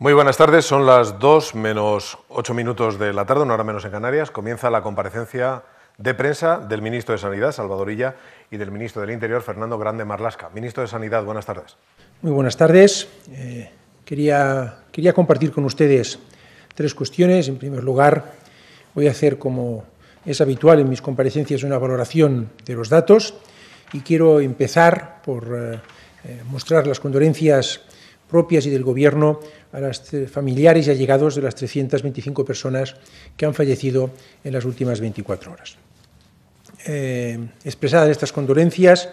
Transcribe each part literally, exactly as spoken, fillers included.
Muy buenas tardes, son las dos menos ocho minutos de la tarde, una hora menos en Canarias. Comienza la comparecencia de prensa del ministro de Sanidad, Salvador Illa, y del ministro del Interior, Fernando Grande-Marlaska. Ministro de Sanidad, buenas tardes. Muy buenas tardes. Eh, quería, quería compartir con ustedes tres cuestiones. En primer lugar, voy a hacer, como es habitual en mis comparecencias, una valoración de los datos y quiero empezar por eh, mostrar las condolencias propias y del Gobierno a las familiares y allegados de las trescientas veinticinco personas que han fallecido en las últimas veinticuatro horas. Eh, expresadas estas condolencias,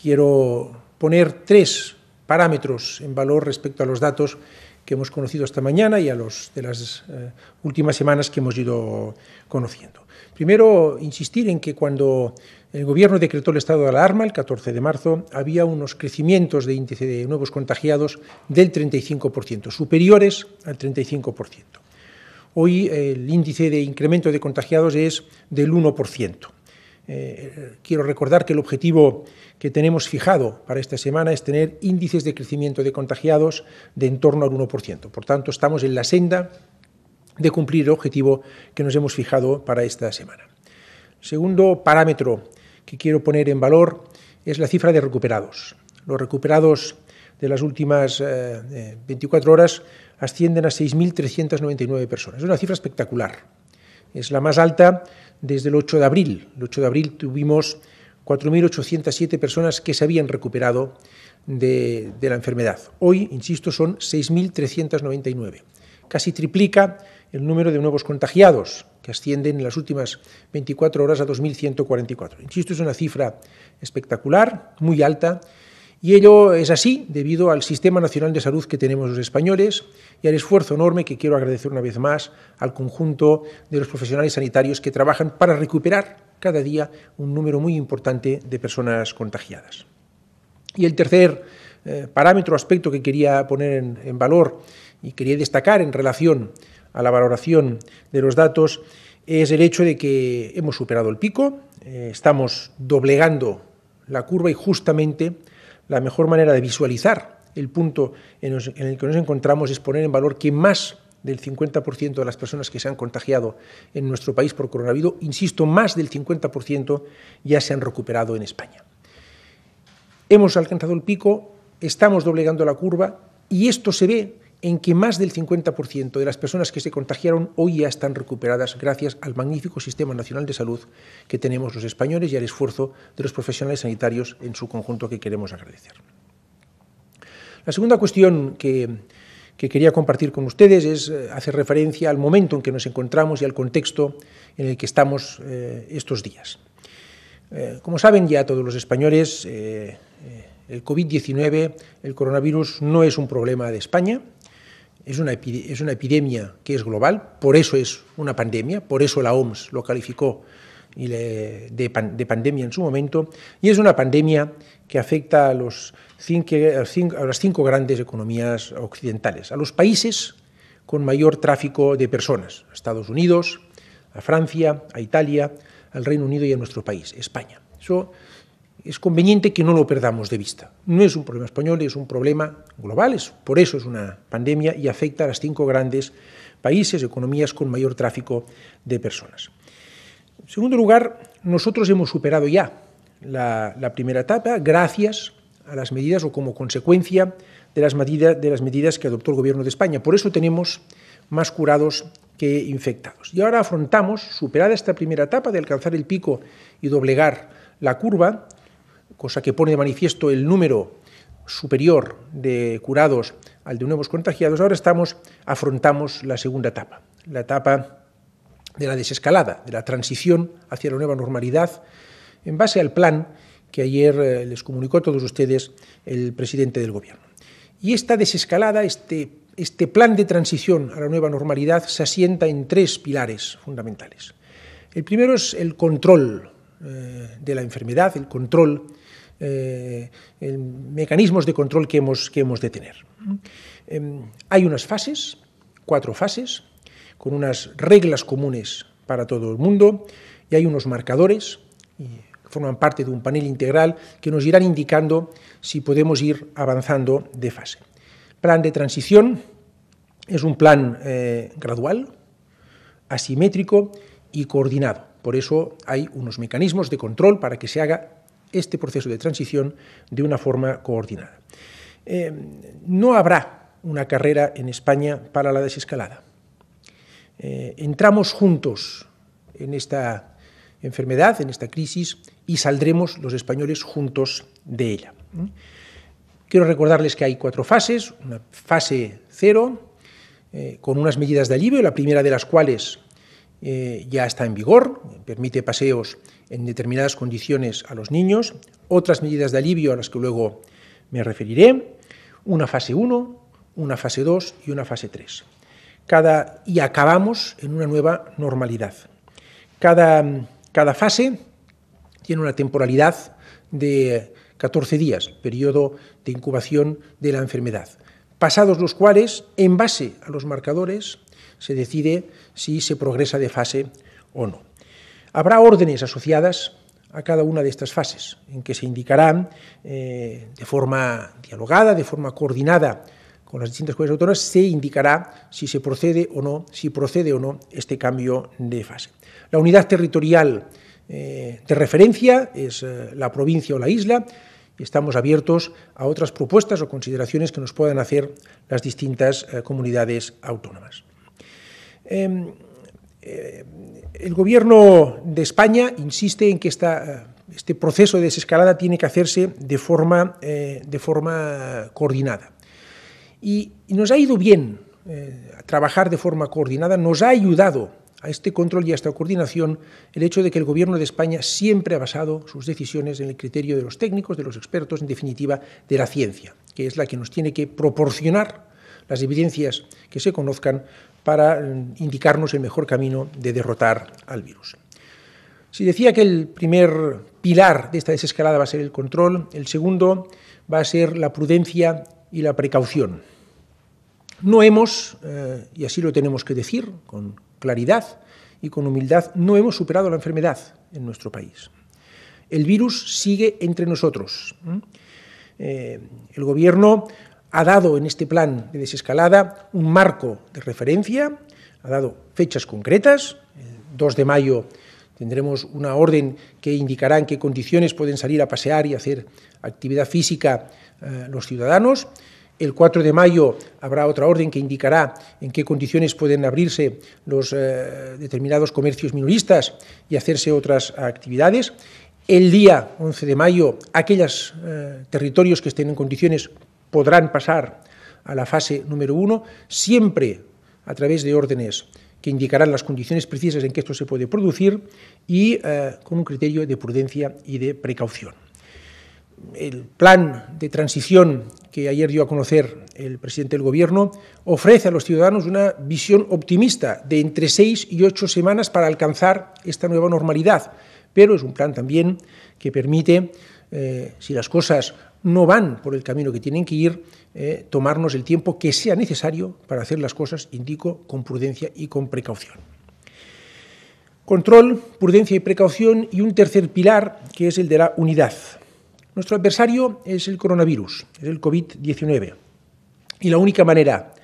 quiero poner tres parámetros en valor respecto a los datos que hemos conocido esta mañana y a los de las eh, últimas semanas que hemos ido conociendo. Primero, insistir en que cuando el Gobierno decretó el estado de alarma, el catorce de marzo, había unos crecimientos de índice de nuevos contagiados del treinta y cinco por ciento, superiores al treinta y cinco por ciento. Hoy el índice de incremento de contagiados es del uno por ciento. Eh, quiero recordar que el objetivo que tenemos fijado para esta semana es tener índices de crecimiento de contagiados de en torno al uno por ciento. Por tanto, estamos en la senda de cumplir el objetivo que nos hemos fijado para esta semana. Segundo parámetro que quiero poner en valor es la cifra de recuperados. Los recuperados de las últimas eh, veinticuatro horas ascienden a seis mil trescientas noventa y nueve personas. Es una cifra espectacular. Es la más alta desde el ocho de abril. El ocho de abril tuvimos cuatro mil ochocientas siete personas que se habían recuperado de, de la enfermedad. Hoy, insisto, son seis mil trescientas noventa y nueve. Casi triplica el número de nuevos contagiados, que ascienden en las últimas veinticuatro horas a dos mil ciento cuarenta y cuatro. Insisto, es una cifra espectacular, muy alta, y ello es así debido al Sistema Nacional de Salud que tenemos los españoles y al esfuerzo enorme que quiero agradecer una vez más al conjunto de los profesionales sanitarios que trabajan para recuperar cada día un número muy importante de personas contagiadas. Y el tercer eh, parámetro, aspecto que quería poner en, en valor y quería destacar en relación a la valoración de los datos es el hecho de que hemos superado el pico, eh, estamos doblegando la curva y justamente la mejor manera de visualizar el punto en, los, en el que nos encontramos es poner en valor que más del cincuenta por ciento de las personas que se han contagiado en nuestro país por coronavirus, insisto, más del cincuenta por ciento ya se han recuperado en España. Hemos alcanzado el pico, estamos doblegando la curva y esto se ve en que más del cincuenta por ciento de las personas que se contagiaron hoy ya están recuperadas gracias al magnífico Sistema Nacional de Salud que tenemos los españoles y al esfuerzo de los profesionales sanitarios en su conjunto que queremos agradecer. La segunda cuestión que, que quería compartir con ustedes es hacer referencia al momento en que nos encontramos y al contexto en el que estamos eh, estos días. Eh, como saben ya todos los españoles, eh, eh, el COVID diecinueve, el coronavirus, no es un problema de España. Es una, es una epidemia que es global, por eso es una pandemia, por eso la O M S lo calificó de pandemia en su momento, y es una pandemia que afecta a, los cinco, a las cinco grandes economías occidentales, a los países con mayor tráfico de personas, a Estados Unidos, a Francia, a Italia, al Reino Unido y a nuestro país, España. Eso es conveniente que no lo perdamos de vista. No es un problema español, es un problema global, es, por eso es una pandemia y afecta a los cinco grandes países, economías con mayor tráfico de personas. En segundo lugar, nosotros hemos superado ya la, la primera etapa gracias a las medidas o como consecuencia de las, medida, de las medidas que adoptó el Gobierno de España. Por eso tenemos más curados que infectados. Y ahora afrontamos, superada esta primera etapa de alcanzar el pico y doblegar la curva, cosa que pone de manifiesto el número superior de curados al de nuevos contagiados, ahora estamos, afrontamos la segunda etapa, la etapa de la desescalada, de la transición hacia la nueva normalidad, en base al plan que ayer eh, les comunicó a todos ustedes el presidente del Gobierno. Y esta desescalada, este, este plan de transición a la nueva normalidad se asienta en tres pilares fundamentales. El primero es el control eh, de la enfermedad, el control Eh, eh, mecanismos de control que hemos, que hemos de tener. Eh, hay unas fases, cuatro fases, con unas reglas comunes para todo el mundo y hay unos marcadores que forman parte de un panel integral que nos irán indicando si podemos ir avanzando de fase. Plan de transición Es un plan eh, gradual, asimétrico y coordinado. Por eso hay unos mecanismos de control para que se haga este proceso de transición de una forma coordinada. Eh, no habrá una carrera en España para la desescalada. Eh, entramos juntos en esta enfermedad, en esta crisis, y saldremos los españoles juntos de ella. Quiero recordarles que hay cuatro fases, una fase cero, Eh, con unas medidas de alivio, la primera de las cuales eh, ya está en vigor, permite paseos en determinadas condiciones a los niños, otras medidas de alivio a las que luego me referiré, una fase uno, una fase dos y una fase tres. Cada, y acabamos en una nueva normalidad. Cada, cada fase tiene una temporalidad de catorce días, periodo de incubación de la enfermedad, pasados los cuales, en base a los marcadores, se decide si se progresa de fase o no. Habrá órdenes asociadas a cada una de estas fases, en que se indicarán eh, de forma dialogada, de forma coordinada con las distintas comunidades autónomas, se indicará si se procede o no, si procede o no este cambio de fase. La unidad territorial eh, de referencia es eh, la provincia o la isla. Estamos abiertos a otras propuestas o consideraciones que nos puedan hacer las distintas eh, comunidades autónomas. Eh, eh, el Gobierno de España insiste en que esta, este proceso de desescalada tiene que hacerse de forma, eh, de forma coordinada. Y, y nos ha ido bien eh, trabajar de forma coordinada, nos ha ayudado a este control y a esta coordinación el hecho de que el Gobierno de España siempre ha basado sus decisiones en el criterio de los técnicos, de los expertos, en definitiva, de la ciencia, que es la que nos tiene que proporcionar las evidencias que se conozcan para indicarnos el mejor camino de derrotar al virus. Si decía que el primer pilar de esta desescalada va a ser el control, el segundo va a ser la prudencia y la precaución. No hemos, eh, y así lo tenemos que decir con claridad y con humildad, no hemos superado la enfermedad en nuestro país. El virus sigue entre nosotros. Eh, el Gobierno ha dado en este plan de desescalada un marco de referencia, ha dado fechas concretas. El dos de mayo tendremos una orden que indicará en qué condiciones pueden salir a pasear y hacer actividad física eh, los ciudadanos. El cuatro de mayo habrá otra orden que indicará en qué condiciones pueden abrirse los eh, determinados comercios minoristas y hacerse otras actividades. El día once de mayo, aquellos eh, territorios que estén en condiciones podrán pasar a la fase número uno, siempre a través de órdenes que indicarán las condiciones precisas en que esto se puede producir y eh, con un criterio de prudencia y de precaución. El plan de transición que ayer dio a conocer el presidente del Gobierno ofrece a los ciudadanos una visión optimista de entre seis y ocho semanas para alcanzar esta nueva normalidad, pero es un plan también que permite, eh, si las cosas no van por el camino que tienen que ir, eh, tomarnos el tiempo que sea necesario para hacer las cosas, indico, con prudencia y con precaución. Control, prudencia y precaución, y un tercer pilar que es el de la unidad. Nuestro adversario es el coronavirus, es el COVID diecinueve, y la única manera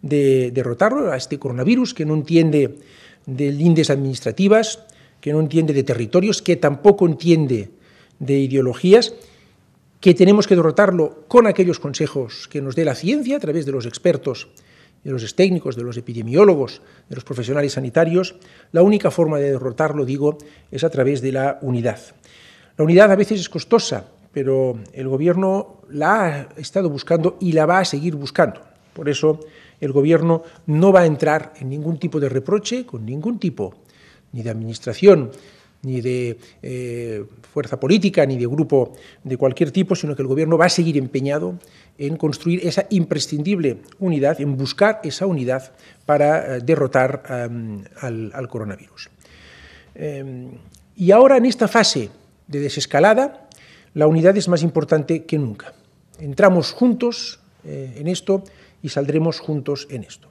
de derrotarlo, a este coronavirus que no entiende de líneas administrativas, que no entiende de territorios, que tampoco entiende de ideologías, que tenemos que derrotarlo con aquellos consejos que nos dé la ciencia a través de los expertos, de los técnicos, de los epidemiólogos, de los profesionales sanitarios. La única forma de derrotarlo, digo, es a través de la unidad. La unidad a veces es costosa, pero el Gobierno la ha estado buscando y la va a seguir buscando. Por eso el Gobierno no va a entrar en ningún tipo de reproche con ningún tipo, ni de administración, ni de eh, fuerza política, ni de grupo de cualquier tipo, sino que el Gobierno va a seguir empeñado en construir esa imprescindible unidad, en buscar esa unidad para eh, derrotar eh, al, al coronavirus. Eh, y ahora, en esta fase de desescalada, la unidad es más importante que nunca. Entramos juntos eh, en esto y saldremos juntos en esto.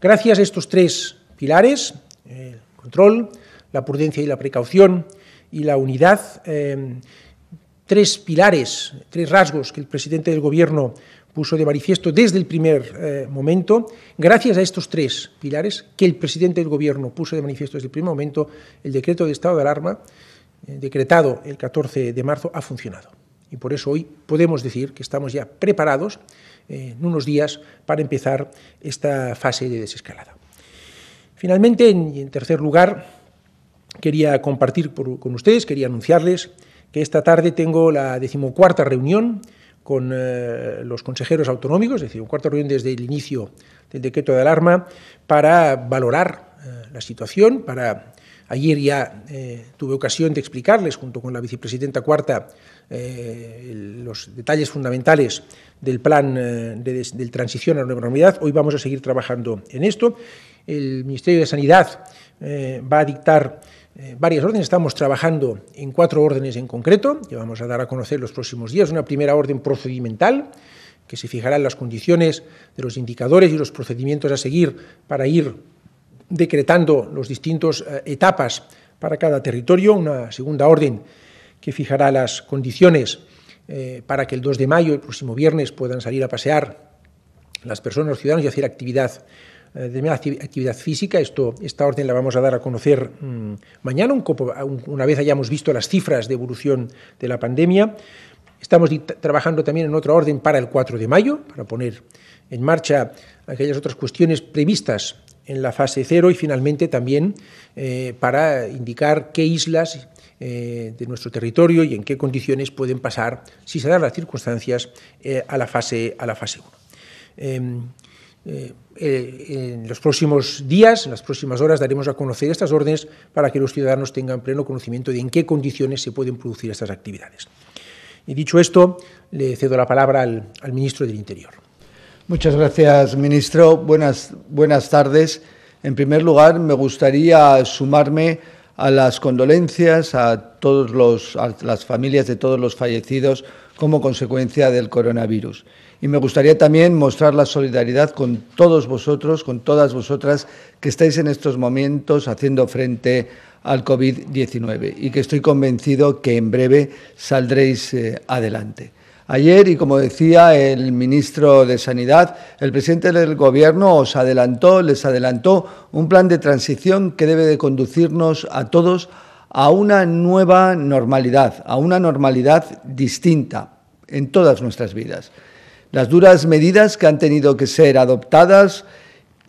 Gracias a estos tres pilares, el control, la prudencia y la precaución y la unidad, eh, tres pilares, tres rasgos que el presidente del Gobierno puso de manifiesto desde el primer eh, momento, gracias a estos tres pilares que el presidente del Gobierno puso de manifiesto desde el primer momento, el decreto de estado de alarma, eh, decretado el catorce de marzo, ha funcionado. Y por eso hoy podemos decir que estamos ya preparados eh, en unos días para empezar esta fase de desescalada. Finalmente, en, en tercer lugar, quería compartir por, con ustedes, quería anunciarles que esta tarde tengo la decimocuarta reunión con eh, los consejeros autonómicos, es decir, un cuarto reunión desde el inicio del decreto de alarma, para valorar eh, la situación. Para ayer ya eh, tuve ocasión de explicarles, junto con la vicepresidenta cuarta, eh, el, los detalles fundamentales del plan eh, de, de transición a la nueva normalidad. Hoy vamos a seguir trabajando en esto. El Ministerio de Sanidad eh, va a dictar Eh, varias órdenes. Estamos trabajando en cuatro órdenes en concreto, que vamos a dar a conocer los próximos días. Una primera orden procedimental, que se fijará en las condiciones de los indicadores y los procedimientos a seguir para ir decretando las distintas eh, etapas para cada territorio. Una segunda orden que fijará las condiciones eh, para que el dos de mayo, el próximo viernes, puedan salir a pasear las personas, los ciudadanos, y hacer actividad de actividad física. Esto, esta orden la vamos a dar a conocer mmm, mañana, un, una vez hayamos visto las cifras de evolución de la pandemia. Estamos trabajando también en otra orden para el cuatro de mayo, para poner en marcha aquellas otras cuestiones previstas en la fase cero, y finalmente también eh, para indicar qué islas eh, de nuestro territorio y en qué condiciones pueden pasar, si se dan las circunstancias, eh, a la fase a la fase uno. Eh, Eh, eh, en los próximos días, en las próximas horas, daremos a conocer estas órdenes para que los ciudadanos tengan pleno conocimiento de en qué condiciones se pueden producir estas actividades. Y dicho esto, le cedo la palabra al, al ministro del Interior. Muchas gracias, ministro. Buenas, buenas tardes. En primer lugar, me gustaría sumarme a las condolencias a, todos los, a las familias de todos los fallecidos como consecuencia del coronavirus. Y me gustaría también mostrar la solidaridad con todos vosotros, con todas vosotras que estáis en estos momentos haciendo frente al COVID diecinueve y que estoy convencido que en breve saldréis eh, adelante. Ayer, y como decía el ministro de Sanidad, el presidente del Gobierno os adelantó, les adelantó un plan de transición que debe de conducirnos a todos a una nueva normalidad, a una normalidad distinta en todas nuestras vidas. Las duras medidas que han tenido que ser adoptadas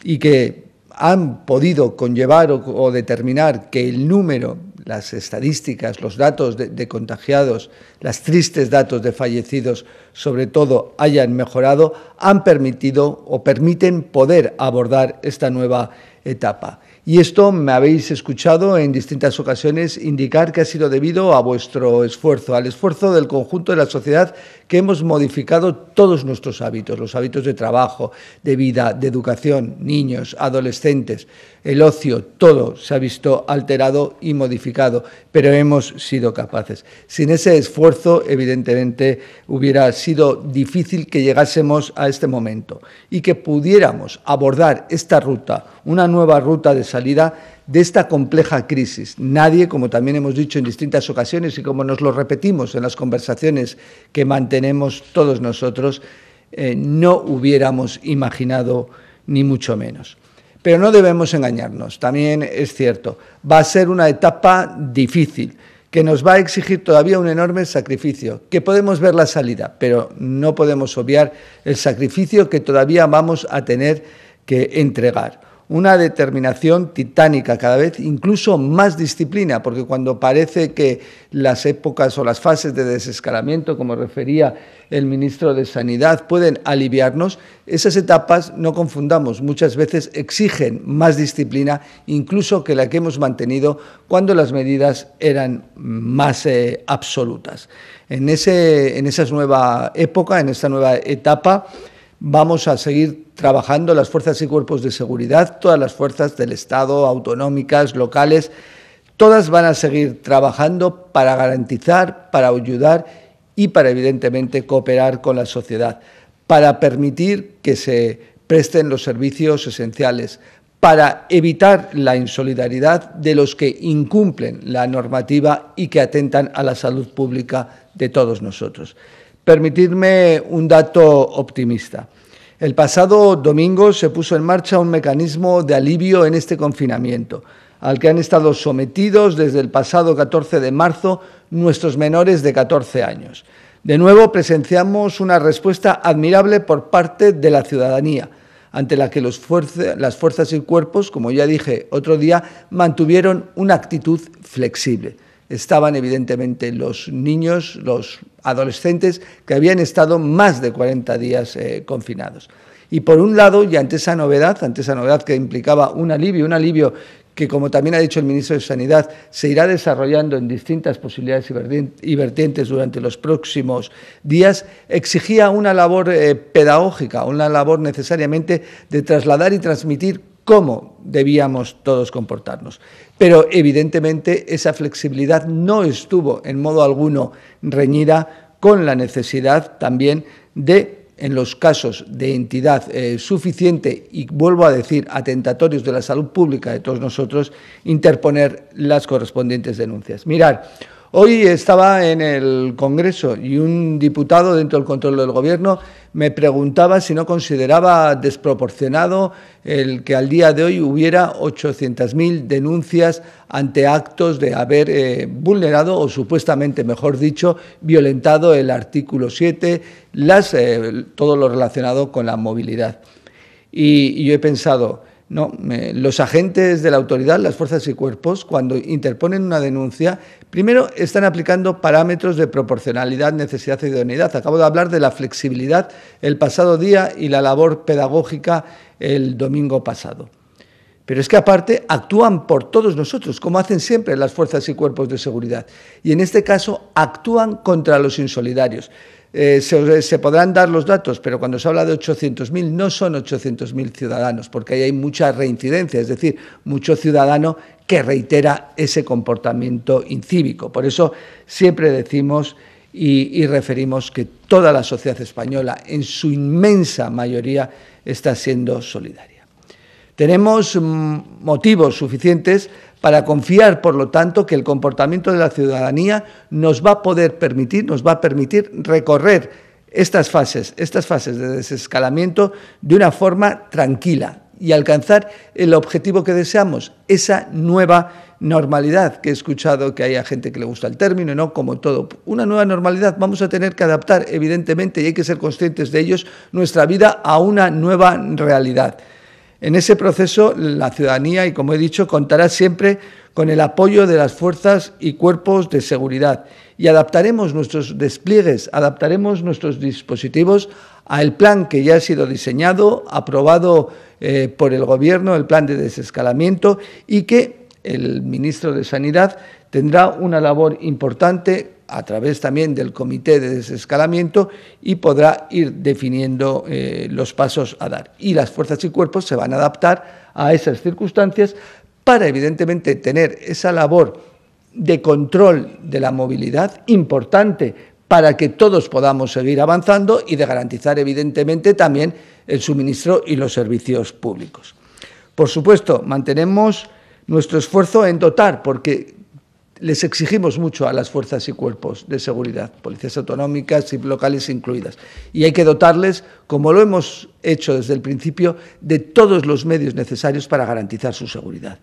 y que han podido conllevar o, o determinar que el número, las estadísticas, los datos de, de contagiados, las tristes datos de fallecidos, sobre todo, hayan mejorado, han permitido o permiten poder abordar esta nueva etapa. Y esto me habéis escuchado en distintas ocasiones indicar que ha sido debido a vuestro esfuerzo, al esfuerzo del conjunto de la sociedad, que hemos modificado todos nuestros hábitos, los hábitos de trabajo, de vida, de educación, niños, adolescentes, el ocio, todo se ha visto alterado y modificado, pero hemos sido capaces. Sin ese esfuerzo, evidentemente, hubiera sido difícil que llegásemos a este momento y que pudiéramos abordar esta ruta, una nueva ruta de salida de esta compleja crisis. Nadie, como también hemos dicho en distintas ocasiones y como nos lo repetimos en las conversaciones que mantenemos todos nosotros, eh, no hubiéramos imaginado ni mucho menos. Pero no debemos engañarnos, también es cierto, va a ser una etapa difícil, que nos va a exigir todavía un enorme sacrificio, que podemos ver la salida, pero no podemos obviar el sacrificio que todavía vamos a tener que entregar. Una determinación titánica cada vez, incluso más disciplina, porque cuando parece que las épocas o las fases de desescalamiento, como refería el ministro de Sanidad, pueden aliviarnos, esas etapas, no confundamos, muchas veces exigen más disciplina, incluso que la que hemos mantenido cuando las medidas eran más eh, absolutas. En, ese, en esa nueva época, en esta nueva etapa, vamos a seguir trabajando las fuerzas y cuerpos de seguridad, todas las fuerzas del Estado, autonómicas, locales, todas van a seguir trabajando para garantizar, para ayudar y para, evidentemente, cooperar con la sociedad, para permitir que se presten los servicios esenciales, para evitar la insolidaridad de los que incumplen la normativa y que atentan a la salud pública de todos nosotros. Permitidme un dato optimista. El pasado domingo se puso en marcha un mecanismo de alivio en este confinamiento, al que han estado sometidos desde el pasado catorce de marzo nuestros menores de catorce años. De nuevo presenciamos una respuesta admirable por parte de la ciudadanía, ante la que los fuerza, las fuerzas y cuerpos, como ya dije otro día, mantuvieron una actitud flexible. Estaban evidentemente los niños, los adolescentes, que habían estado más de cuarenta días eh, confinados. Y por un lado, y ante esa novedad, ante esa novedad que implicaba un alivio, un alivio que, como también ha dicho el ministro de Sanidad, se irá desarrollando en distintas posibilidades y vertientes durante los próximos días, exigía una labor eh, pedagógica, una labor necesariamente de trasladar y transmitir cómo debíamos todos comportarnos. Pero, evidentemente, esa flexibilidad no estuvo en modo alguno reñida con la necesidad también de, en los casos de entidad eh, suficiente y, vuelvo a decir, atentatorios de la salud pública de todos nosotros, interponer las correspondientes denuncias. Mirad, hoy estaba en el Congreso y un diputado dentro del control del Gobierno me preguntaba si no consideraba desproporcionado el que al día de hoy hubiera ochocientas mil denuncias ante actos de haber eh, vulnerado o supuestamente, mejor dicho, violentado el artículo siete, las, eh, todo lo relacionado con la movilidad. Y, y yo he pensado, no, eh, los agentes de la autoridad, las fuerzas y cuerpos, cuando interponen una denuncia, primero están aplicando parámetros de proporcionalidad, necesidad e idoneidad. Acabo de hablar de la flexibilidad el pasado día y la labor pedagógica el domingo pasado. Pero es que, aparte, actúan por todos nosotros, como hacen siempre las fuerzas y cuerpos de seguridad. Y, en este caso, actúan contra los insolidarios. Eh, se, se podrán dar los datos, pero cuando se habla de ochocientos mil, no son ochocientos mil ciudadanos, porque ahí hay mucha reincidencia, es decir, mucho ciudadano que reitera ese comportamiento incívico. Por eso siempre decimos y, y referimos que toda la sociedad española, en su inmensa mayoría, está siendo solidaria. Tenemos mm, motivos suficientes para confiar, por lo tanto, que el comportamiento de la ciudadanía nos va a poder permitir, nos va a permitir recorrer estas fases, estas fases de desescalamiento de una forma tranquila y alcanzar el objetivo que deseamos, esa nueva normalidad, que he escuchado que hay a gente que le gusta el término, ¿no? Como todo, una nueva normalidad. Vamos a tener que adaptar, evidentemente, y hay que ser conscientes de ellos, nuestra vida a una nueva realidad. En ese proceso, la ciudadanía, y como he dicho, contará siempre con el apoyo de las fuerzas y cuerpos de seguridad y adaptaremos nuestros despliegues, adaptaremos nuestros dispositivos al plan que ya ha sido diseñado, aprobado eh, por el Gobierno, el plan de desescalamiento, y que el ministro de Sanidad tendrá una labor importante a través también del comité de desescalamiento y podrá ir definiendo eh, los pasos a dar. Y las fuerzas y cuerpos se van a adaptar a esas circunstancias para, evidentemente, tener esa labor de control de la movilidad importante para que todos podamos seguir avanzando y de garantizar, evidentemente, también el suministro y los servicios públicos. Por supuesto, mantenemos nuestro esfuerzo en dotar, porque les exigimos mucho a las fuerzas y cuerpos de seguridad, policías autonómicas y locales incluidas. Y hay que dotarles, como lo hemos hecho desde el principio, de todos los medios necesarios para garantizar su seguridad.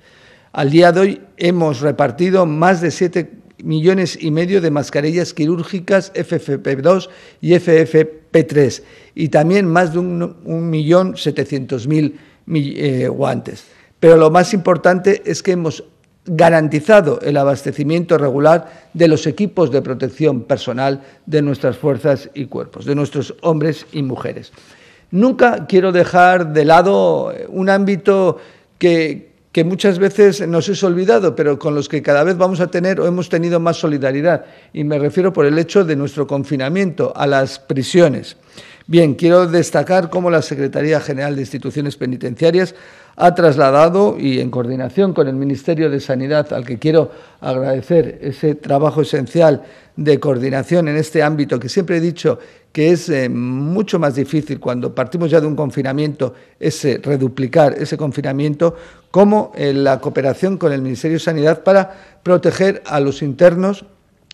Al día de hoy hemos repartido más de siete millones y medio de mascarillas quirúrgicas F F P dos y F F P tres y también más de un millón setecientos mil eh, guantes. Pero lo más importante es que hemos garantizado el abastecimiento regular de los equipos de protección personal de nuestras fuerzas y cuerpos, de nuestros hombres y mujeres. Nunca quiero dejar de lado un ámbito que, que muchas veces nos es olvidado, pero con los que cada vez vamos a tener o hemos tenido más solidaridad, y me refiero por el hecho de nuestro confinamiento a las prisiones. Bien, quiero destacar cómo la Secretaría General de Instituciones Penitenciarias ha trasladado, y en coordinación con el Ministerio de Sanidad, al que quiero agradecer ese trabajo esencial de coordinación en este ámbito, que siempre he dicho que es eh, mucho más difícil cuando partimos ya de un confinamiento, ese reduplicar ese confinamiento, como eh, la cooperación con el Ministerio de Sanidad para proteger a los internos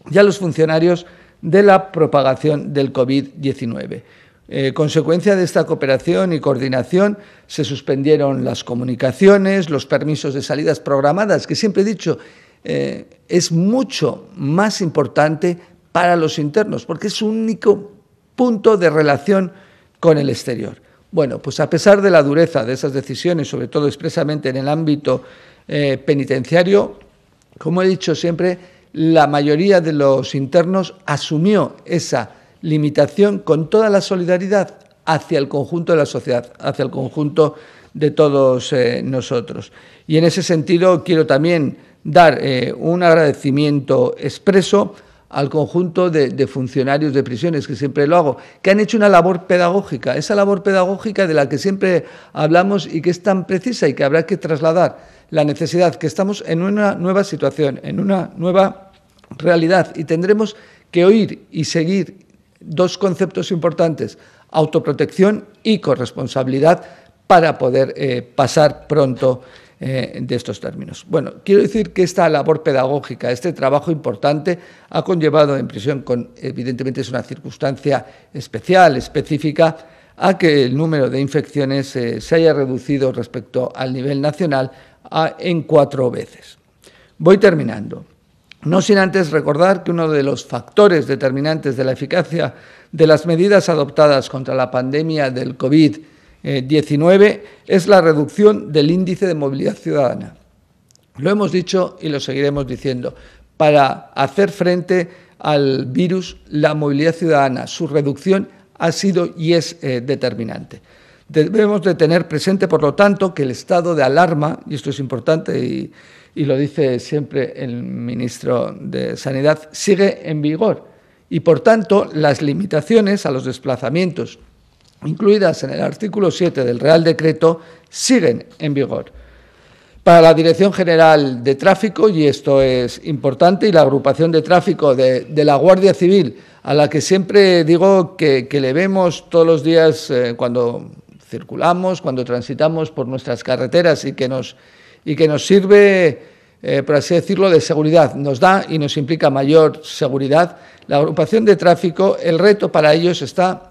y a los funcionarios de la propagación del COVID diecinueve. Eh, consecuencia de esta cooperación y coordinación, se suspendieron las comunicaciones, los permisos de salidas programadas, que siempre he dicho, eh, es mucho más importante para los internos, porque es su único punto de relación con el exterior. Bueno, pues a pesar de la dureza de esas decisiones, sobre todo expresamente en el ámbito eh, penitenciario, como he dicho siempre, la mayoría de los internos asumió esa limitación con toda la solidaridad hacia el conjunto de la sociedad, hacia el conjunto de todos eh, nosotros. Y en ese sentido quiero también dar eh, un agradecimiento expreso al conjunto de, de funcionarios de prisiones, que siempre lo hago, que han hecho una labor pedagógica, esa labor pedagógica de la que siempre hablamos y que es tan precisa y que habrá que trasladar la necesidad, que estamos en una nueva situación, en una nueva realidad, y tendremos que oír y seguir dos conceptos importantes, autoprotección y corresponsabilidad, para poder eh, pasar pronto Eh, de estos términos. Bueno, quiero decir que esta labor pedagógica, este trabajo importante, ha conllevado en prisión, con, evidentemente es una circunstancia especial, específica, a que el número de infecciones eh, se haya reducido respecto al nivel nacional a, en cuatro veces. Voy terminando. No sin antes recordar que uno de los factores determinantes de la eficacia de las medidas adoptadas contra la pandemia del COVID diecinueve es la reducción del índice de movilidad ciudadana. Lo hemos dicho y lo seguiremos diciendo. Para hacer frente al virus, la movilidad ciudadana, su reducción ha sido y es eh, determinante. Debemos de tener presente, por lo tanto, que el estado de alarma, y esto es importante y, y lo dice siempre el ministro de Sanidad, sigue en vigor y, por tanto, las limitaciones a los desplazamientos incluidas en el artículo siete del Real Decreto, siguen en vigor. Para la Dirección General de Tráfico, y esto es importante, y la agrupación de tráfico de, de la Guardia Civil, a la que siempre digo que, que le vemos todos los días eh, cuando circulamos, cuando transitamos por nuestras carreteras y que nos, y que nos sirve, eh, por así decirlo, de seguridad, nos da y nos implica mayor seguridad. La agrupación de tráfico, el reto para ellos está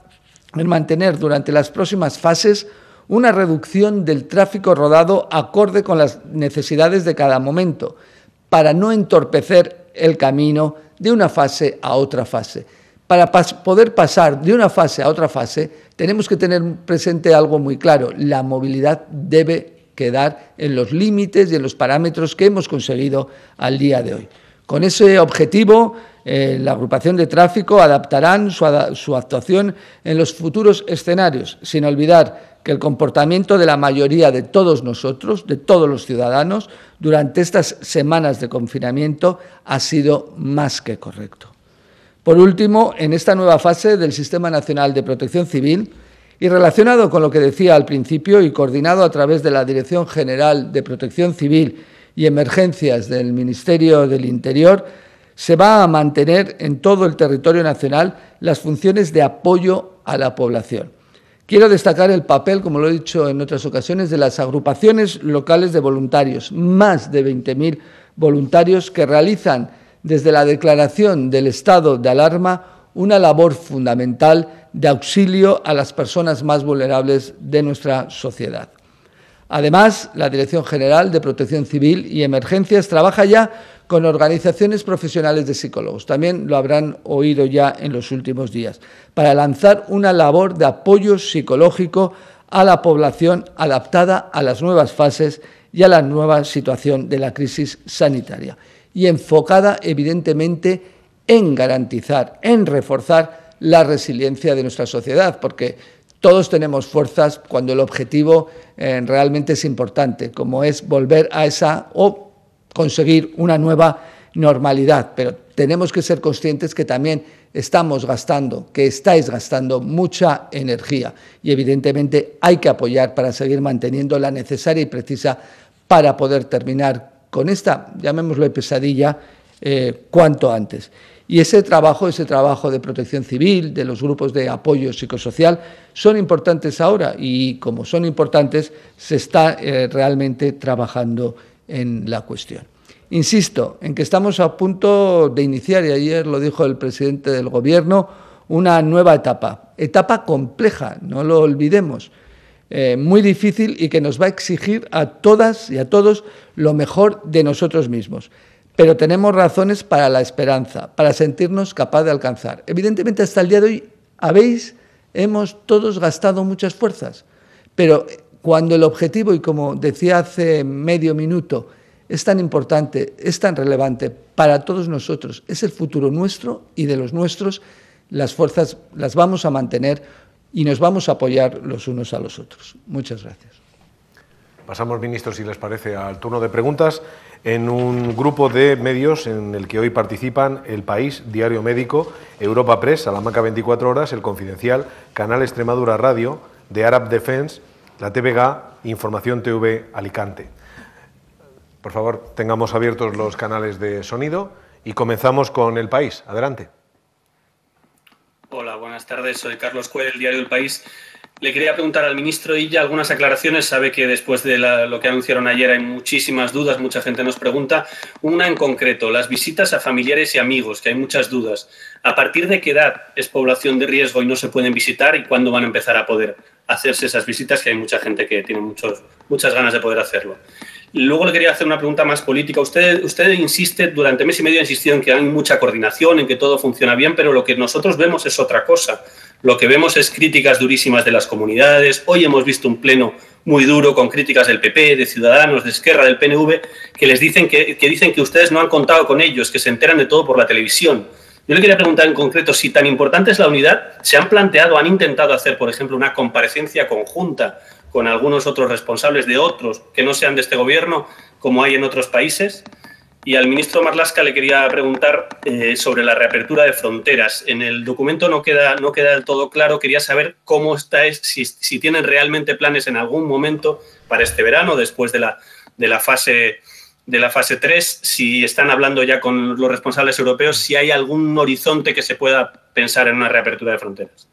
en mantener durante las próximas fases una reducción del tráfico rodado acorde con las necesidades de cada momento, para no entorpecer el camino de una fase a otra fase. Para pas- poder pasar de una fase a otra fase, tenemos que tener presente algo muy claro: la movilidad debe quedar en los límites y en los parámetros que hemos conseguido al día de hoy. Con ese objetivo, eh, la agrupación de tráfico adaptarán su, ad- su actuación en los futuros escenarios, sin olvidar que el comportamiento de la mayoría de todos nosotros, de todos los ciudadanos, durante estas semanas de confinamiento ha sido más que correcto. Por último, en esta nueva fase del Sistema Nacional de Protección Civil, y relacionado con lo que decía al principio y coordinado a través de la Dirección General de Protección Civil y Emergencias del Ministerio del Interior, se va a mantener en todo el territorio nacional las funciones de apoyo a la población. Quiero destacar el papel, como lo he dicho en otras ocasiones, de las agrupaciones locales de voluntarios, más de veinte mil voluntarios que realizan desde la declaración del estado de alarma una labor fundamental de auxilio a las personas más vulnerables de nuestra sociedad. Además, la Dirección General de Protección Civil y Emergencias trabaja ya con organizaciones profesionales de psicólogos, también lo habrán oído ya en los últimos días, para lanzar una labor de apoyo psicológico a la población adaptada a las nuevas fases y a la nueva situación de la crisis sanitaria, y enfocada, evidentemente, en garantizar, en reforzar la resiliencia de nuestra sociedad, porque todos tenemos fuerzas cuando el objetivo eh, realmente es importante, como es volver a esa o conseguir una nueva normalidad. Pero tenemos que ser conscientes que también estamos gastando, que estáis gastando mucha energía y, evidentemente, hay que apoyar para seguir manteniendo la necesaria y precisa para poder terminar con esta, llamémoslo pesadilla, eh, cuanto antes. Y ese trabajo, ese trabajo de protección civil, de los grupos de apoyo psicosocial, son importantes ahora y, como son importantes, se está eh, realmente trabajando en la cuestión. Insisto en que estamos a punto de iniciar, y ayer lo dijo el presidente del Gobierno, una nueva etapa, etapa compleja, no lo olvidemos, eh, muy difícil y que nos va a exigir a todas y a todos lo mejor de nosotros mismos. Pero tenemos razones para la esperanza, para sentirnos capaz de alcanzar. Evidentemente, hasta el día de hoy, habéis, hemos todos gastado muchas fuerzas, pero cuando el objetivo, y como decía hace medio minuto, es tan importante, es tan relevante para todos nosotros, es el futuro nuestro y de los nuestros, las fuerzas las vamos a mantener y nos vamos a apoyar los unos a los otros. Muchas gracias. Pasamos, ministros, si les parece, al turno de preguntas en un grupo de medios en el que hoy participan El País, Diario Médico, Europa Press, Salamanca veinticuatro horas, El Confidencial, Canal Extremadura Radio, The Arab Defense, la T V G A, Información T V Alicante. Por favor, tengamos abiertos los canales de sonido y comenzamos con El País. Adelante. Hola, buenas tardes. Soy Carlos Cuell, del Diario El País. Le quería preguntar al ministro Illa algunas aclaraciones. Sabe que después de la, lo que anunciaron ayer hay muchísimas dudas, mucha gente nos pregunta. Una en concreto, las visitas a familiares y amigos, que hay muchas dudas. ¿A partir de qué edad es población de riesgo y no se pueden visitar? ¿Y cuándo van a empezar a poder hacerse esas visitas? Que hay mucha gente que tiene muchos, muchas ganas de poder hacerlo. Luego le quería hacer una pregunta más política. Usted, usted insiste, durante mes y medio ha insistido en que hay mucha coordinación, en que todo funciona bien, pero lo que nosotros vemos es otra cosa. Lo que vemos es críticas durísimas de las comunidades. Hoy hemos visto un pleno muy duro con críticas del P P, de Ciudadanos, de Esquerra, del P N V, que les dicen que, que dicen que ustedes no han contado con ellos, que se enteran de todo por la televisión. Yo le quería preguntar en concreto si tan importante es la unidad. ¿Se han planteado, han intentado hacer, por ejemplo, una comparecencia conjunta con algunos otros responsables de otros que no sean de este gobierno, como hay en otros países? Y al ministro Marlaska le quería preguntar eh, sobre la reapertura de fronteras. En el documento no queda, no queda del todo claro. Quería saber cómo está, es, si, si tienen realmente planes en algún momento para este verano, después de la, de la fase... de la fase tres, si están hablando ya con los responsables europeos, si hay algún horizonte que se pueda pensar en una reapertura de fronteras.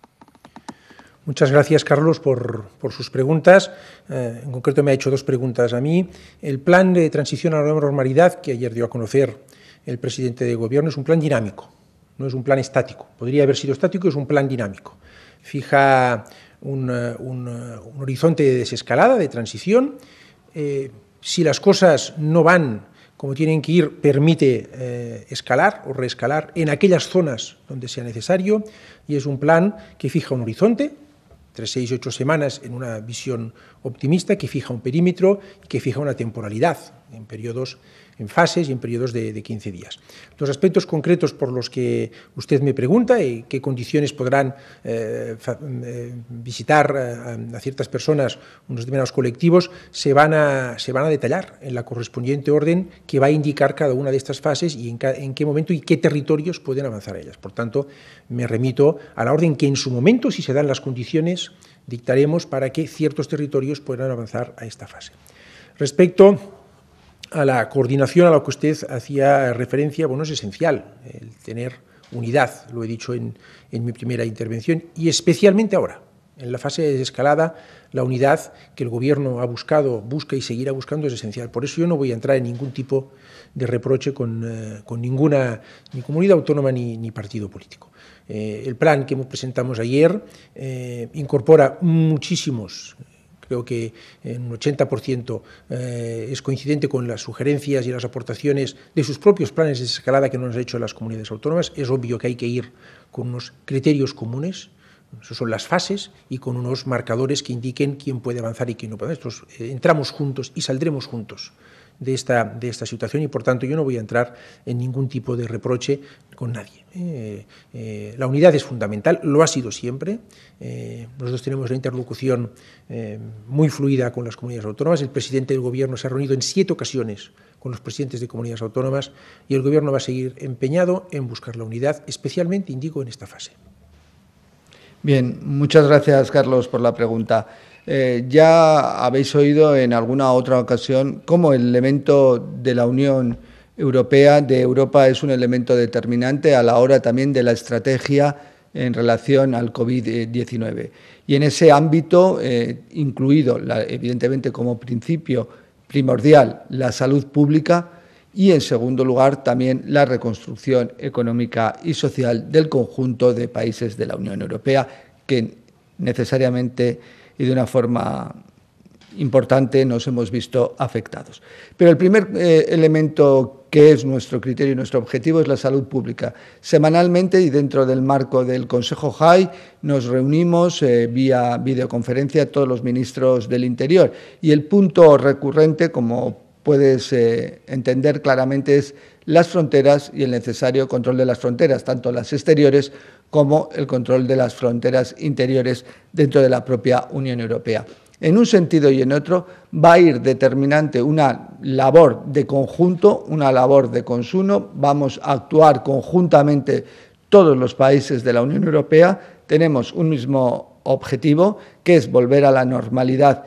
Muchas gracias, Carlos, por, por sus preguntas. Eh, en concreto me ha hecho dos preguntas a mí. El plan de transición a la nueva normalidad, que ayer dio a conocer el presidente del Gobierno, es un plan dinámico, no es un plan estático. Podría haber sido estático, es un plan dinámico. Fija un, un, un horizonte de desescalada, de transición. Eh, Si las cosas no van como tienen que ir, permite eh, escalar o reescalar en aquellas zonas donde sea necesario, y es un plan que fija un horizonte, tres, seis, ocho semanas en una visión optimista, que fija un perímetro y que fija una temporalidad en periodos, en fases y en periodos de, de quince días. Los aspectos concretos por los que usted me pregunta, eh, qué condiciones podrán eh, fa, eh, visitar eh, a ciertas personas, unos determinados colectivos, se van, a, se van a detallar en la correspondiente orden que va a indicar cada una de estas fases y en, ca, en qué momento y qué territorios pueden avanzar a ellas. Por tanto, me remito a la orden que en su momento, si se dan las condiciones, dictaremos para que ciertos territorios puedan avanzar a esta fase. Respecto a la coordinación a la que usted hacía referencia, bueno, es esencial el tener unidad, lo he dicho en, en mi primera intervención, y especialmente ahora, en la fase de desescalada, la unidad que el Gobierno ha buscado, busca y seguirá buscando es esencial. Por eso yo no voy a entrar en ningún tipo de reproche con, eh, con ninguna ni comunidad autónoma ni, ni partido político. Eh, el plan que presentamos ayer eh, incorpora muchísimos, creo que en un ochenta por ciento eh, es coincidente con las sugerencias y las aportaciones de sus propios planes de desescalada que nos han hecho las comunidades autónomas. Es obvio que hay que ir con unos criterios comunes. Eso son las fases y con unos marcadores que indiquen quién puede avanzar y quién no puede. Estos, eh, entramos juntos y saldremos juntos de esta, de esta situación y, por tanto, yo no voy a entrar en ningún tipo de reproche con nadie. Eh, eh, la unidad es fundamental, lo ha sido siempre. Eh, nosotros tenemos una interlocución eh, muy fluida con las comunidades autónomas. El presidente del Gobierno se ha reunido en siete ocasiones con los presidentes de comunidades autónomas y el Gobierno va a seguir empeñado en buscar la unidad, especialmente, indico, en esta fase. Bien, muchas gracias, Carlos, por la pregunta. Eh, ya habéis oído en alguna otra ocasión cómo el elemento de la Unión Europea, de Europa, es un elemento determinante a la hora también de la estrategia en relación al COVID diecinueve. Y en ese ámbito, eh, incluido, la, evidentemente, como principio primordial, la salud pública, y, en segundo lugar, también la reconstrucción económica y social del conjunto de países de la Unión Europea, que necesariamente y de una forma importante nos hemos visto afectados. Pero el primer eh, elemento que es nuestro criterio y nuestro objetivo es la salud pública. Semanalmente y dentro del marco del Consejo J A I nos reunimos eh, vía videoconferencia todos los ministros del Interior, y el punto recurrente, como puedes eh, entender claramente, es las fronteras y el necesario control de las fronteras, tanto las exteriores como el control de las fronteras interiores dentro de la propia Unión Europea. En un sentido y en otro va a ir determinante una labor de conjunto, una labor de consumo. Vamos a actuar conjuntamente todos los países de la Unión Europea. Tenemos un mismo objetivo, que es volver a la normalidad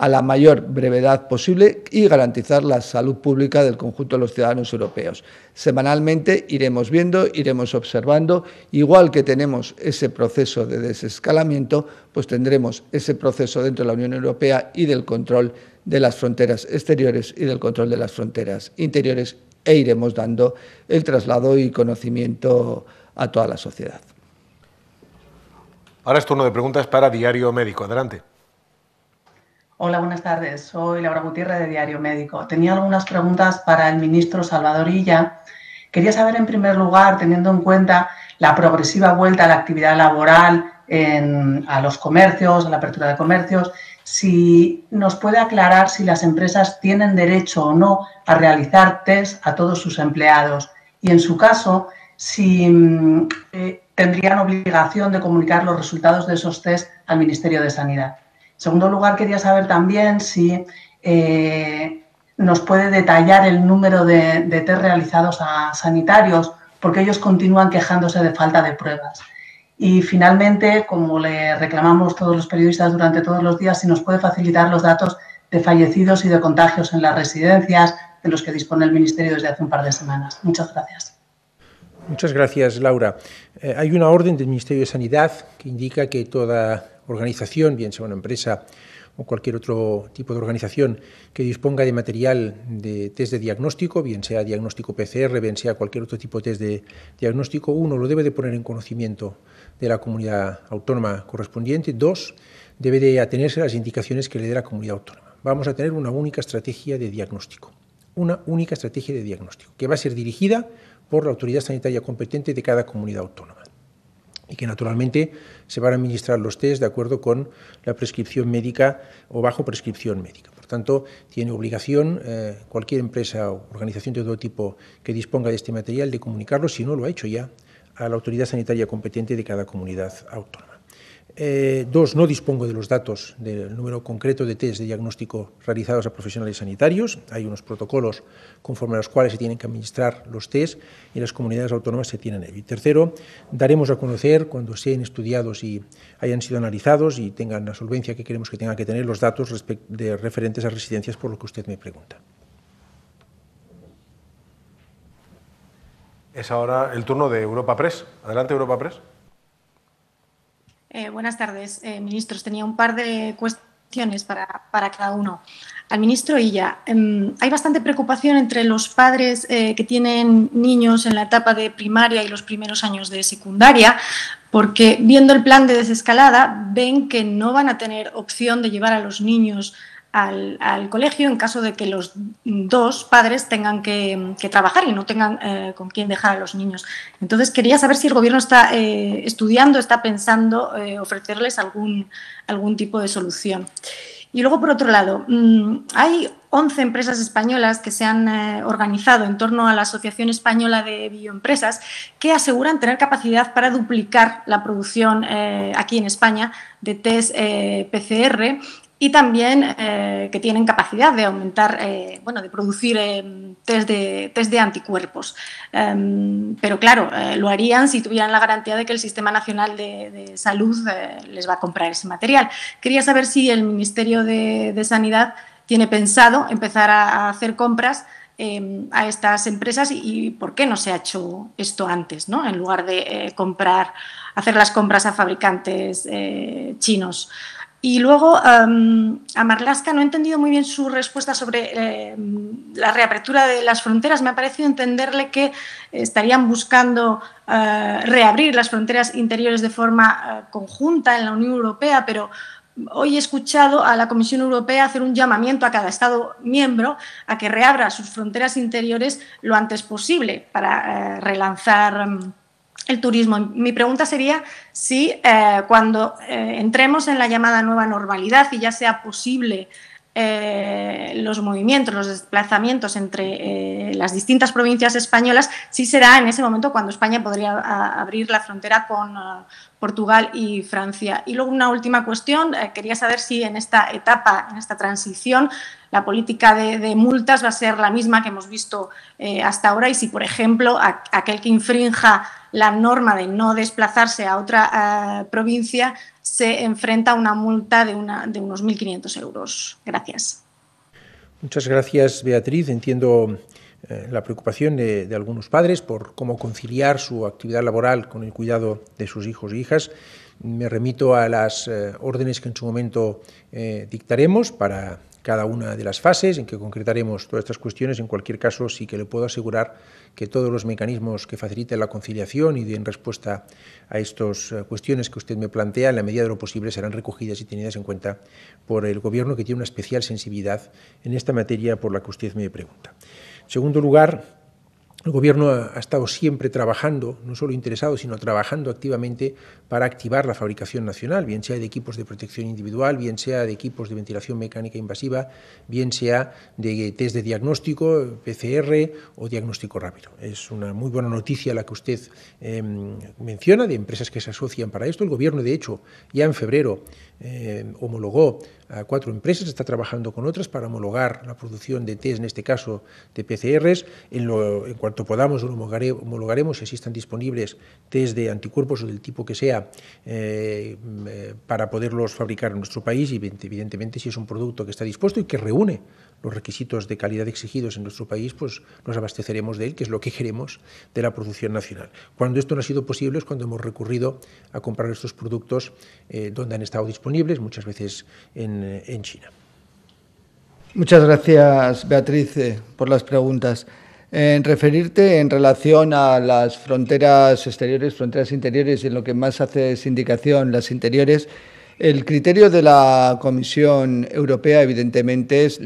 a la mayor brevedad posible y garantizar la salud pública del conjunto de los ciudadanos europeos. Semanalmente iremos viendo, iremos observando, igual que tenemos ese proceso de desescalamiento, pues tendremos ese proceso dentro de la Unión Europea y del control de las fronteras exteriores y del control de las fronteras interiores, e iremos dando el traslado y conocimiento a toda la sociedad. Ahora es turno de preguntas para Diario Médico. Adelante. Hola, buenas tardes. Soy Laura Gutiérrez de Diario Médico. Tenía algunas preguntas para el ministro Salvador Illa. Quería saber, en primer lugar, teniendo en cuenta la progresiva vuelta a la actividad laboral, en, a los comercios, a la apertura de comercios, si nos puede aclarar si las empresas tienen derecho o no a realizar test a todos sus empleados y, en su caso, si eh, tendrían obligación de comunicar los resultados de esos test al Ministerio de Sanidad. En segundo lugar, quería saber también si eh, nos puede detallar el número de, de test realizados a sanitarios, porque ellos continúan quejándose de falta de pruebas. Y, finalmente, como le reclamamos todos los periodistas durante todos los días, si nos puede facilitar los datos de fallecidos y de contagios en las residencias, de los que dispone el Ministerio desde hace un par de semanas. Muchas gracias. Muchas gracias, Laura. Eh, hay una orden del Ministerio de Sanidad que indica que toda organización, bien sea una empresa o cualquier otro tipo de organización que disponga de material de test de diagnóstico, bien sea diagnóstico P C R, bien sea cualquier otro tipo de test de diagnóstico, uno, lo debe de poner en conocimiento de la comunidad autónoma correspondiente; dos, debe de atenerse a las indicaciones que le dé la comunidad autónoma. Vamos a tener una única estrategia de diagnóstico, una única estrategia de diagnóstico que va a ser dirigida por la autoridad sanitaria competente de cada comunidad autónoma, y que, naturalmente, se van a administrar los test de acuerdo con la prescripción médica o bajo prescripción médica. Por tanto, tiene obligación eh, cualquier empresa o organización de todo tipo que disponga de este material de comunicarlo, si no lo ha hecho ya, a la autoridad sanitaria competente de cada comunidad autónoma. Eh, dos, no dispongo de los datos del número concreto de test de diagnóstico realizados a profesionales sanitarios. Hay unos protocolos conforme a los cuales se tienen que administrar los test y las comunidades autónomas se tienen ello. Y tercero, daremos a conocer, cuando sean estudiados y hayan sido analizados y tengan la solvencia que queremos que tengan que tener, los datos de referentes a residencias, por lo que usted me pregunta. Es ahora el turno de Europa Press. Adelante, Europa Press. Eh, buenas tardes, eh, ministros. Tenía un par de cuestiones para, para cada uno. Al ministro Illa, eh, hay bastante preocupación entre los padres eh, que tienen niños en la etapa de primaria y los primeros años de secundaria, porque, viendo el plan de desescalada, ven que no van a tener opción de llevar a los niños al, al colegio en caso de que los dos padres tengan que, que trabajar y no tengan eh, con quién dejar a los niños. Entonces, quería saber si el Gobierno está eh, estudiando, está pensando eh, ofrecerles algún, algún tipo de solución. Y luego, por otro lado, hay once empresas españolas que se han eh, organizado en torno a la Asociación Española de Bioempresas, que aseguran tener capacidad para duplicar la producción eh, aquí en España de test eh, P C R, y también eh, que tienen capacidad de aumentar, eh, bueno, de producir eh, test, de, test de anticuerpos. Eh, pero, claro, eh, lo harían si tuvieran la garantía de que el Sistema Nacional de, de Salud eh, les va a comprar ese material. Quería saber si el Ministerio de, de Sanidad tiene pensado empezar a, a hacer compras eh, a estas empresas y, y por qué no se ha hecho esto antes, ¿no? En lugar de eh, comprar, hacer las compras a fabricantes eh, chinos. Y luego, um, a Marlaska no he entendido muy bien su respuesta sobre eh, la reapertura de las fronteras. Me ha parecido entenderle que estarían buscando eh, reabrir las fronteras interiores de forma eh, conjunta en la Unión Europea, pero hoy he escuchado a la Comisión Europea hacer un llamamiento a cada Estado miembro a que reabra sus fronteras interiores lo antes posible para eh, relanzar el turismo. Mi pregunta sería si eh, cuando eh, entremos en la llamada nueva normalidad y ya sea posible eh, los movimientos, los desplazamientos entre eh, las distintas provincias españolas, si será en ese momento cuando España podría a, abrir la frontera con uh, Portugal y Francia. Y luego una última cuestión, eh, quería saber si en esta etapa, en esta transición, la política de, de multas va a ser la misma que hemos visto eh, hasta ahora y si, por ejemplo, a, aquel que infrinja la norma de no desplazarse a otra uh, provincia se enfrenta a una multa de, una, de unos mil quinientos euros. Gracias. Muchas gracias, Beatriz. Entiendo eh, la preocupación de, de algunos padres por cómo conciliar su actividad laboral con el cuidado de sus hijos e hijas. Me remito a las eh, órdenes que en su momento eh, dictaremos para cada una de las fases en que concretaremos todas estas cuestiones. En cualquier caso, sí que le puedo asegurar que todos los mecanismos que faciliten la conciliación y den respuesta a estas cuestiones que usted me plantea, en la medida de lo posible, serán recogidas y tenidas en cuenta por el Gobierno, que tiene una especial sensibilidad en esta materia por la que usted me pregunta. En segundo lugar, el Gobierno ha estado siempre trabajando, no solo interesado, sino trabajando activamente para activar la fabricación nacional, bien sea de equipos de protección individual, bien sea de equipos de ventilación mecánica invasiva, bien sea de test de diagnóstico, P C R o diagnóstico rápido. Es una muy buena noticia la que usted eh, menciona, de empresas que se asocian para esto. El Gobierno, de hecho, ya en febrero eh, homologó a cuatro empresas, está trabajando con otras para homologar la producción de test, en este caso de P C Rs. En, lo, en cuanto podamos, homologare, homologaremos si existan disponibles test de anticuerpos o del tipo que sea eh, para poderlos fabricar en nuestro país, y evidentemente si es un producto que está dispuesto y que reúne los requisitos de calidad exigidos en nuestro país, pues nos abasteceremos de él, que es lo que queremos de la producción nacional. Cuando esto no ha sido posible es cuando hemos recurrido a comprar estos productos eh, donde han estado disponibles, muchas veces en en China. Muchas gracias, Beatriz, eh, por las preguntas. En referirte en relación a las fronteras exteriores, fronteras interiores, y en lo que más haces indicación, las interiores, el criterio de la Comisión Europea, evidentemente, es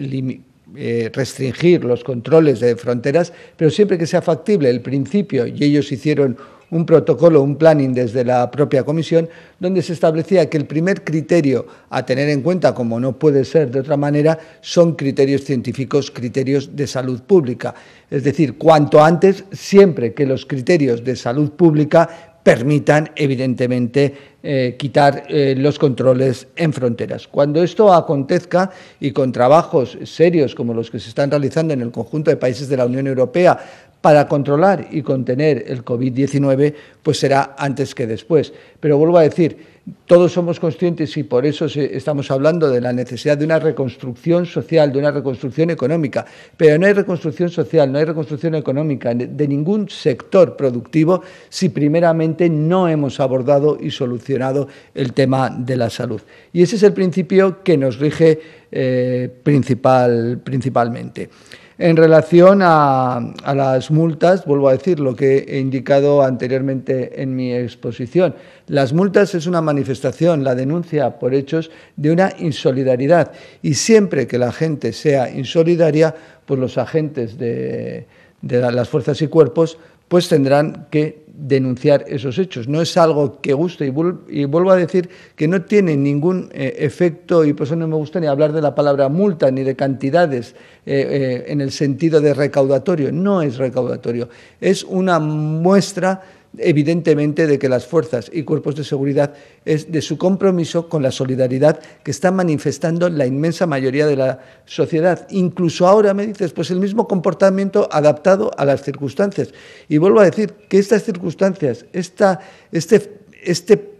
eh, restringir los controles de fronteras, pero siempre que sea factible. El principio, y ellos hicieron un protocolo, un planning desde la propia Comisión, donde se establecía que el primer criterio a tener en cuenta, como no puede ser de otra manera, son criterios científicos, criterios de salud pública. Es decir, cuanto antes, siempre que los criterios de salud pública permitan, evidentemente, eh, quitar eh, los controles en fronteras. Cuando esto acontezca, y con trabajos serios como los que se están realizando en el conjunto de países de la Unión Europea, para controlar y contener el COVID diecinueve, pues será antes que después. Pero vuelvo a decir, todos somos conscientes, y por eso estamos hablando de la necesidad de una reconstrucción social, de una reconstrucción económica, pero no hay reconstrucción social, no hay reconstrucción económica de ningún sector productivo si primeramente no hemos abordado y solucionado el tema de la salud. Y ese es el principio que nos rige eh, principal, principalmente. En relación a, a las multas, vuelvo a decir lo que he indicado anteriormente en mi exposición. Las multas es una manifestación, la denuncia por hechos, de una insolidaridad. Y siempre que la gente sea insolidaria, pues los agentes de, de las fuerzas y cuerpos pues tendrán que denunciar esos hechos. No es algo que guste, y vuelvo a decir que no tiene ningún eh, efecto, y por eso no me gusta ni hablar de la palabra multa ni de cantidades eh, eh, en el sentido de recaudatorio. No es recaudatorio, es una muestra evidentemente de que las fuerzas y cuerpos de seguridad es de su compromiso con la solidaridad que está manifestando la inmensa mayoría de la sociedad. Incluso ahora me dices, pues el mismo comportamiento adaptado a las circunstancias. Y vuelvo a decir que estas circunstancias, esta, este, este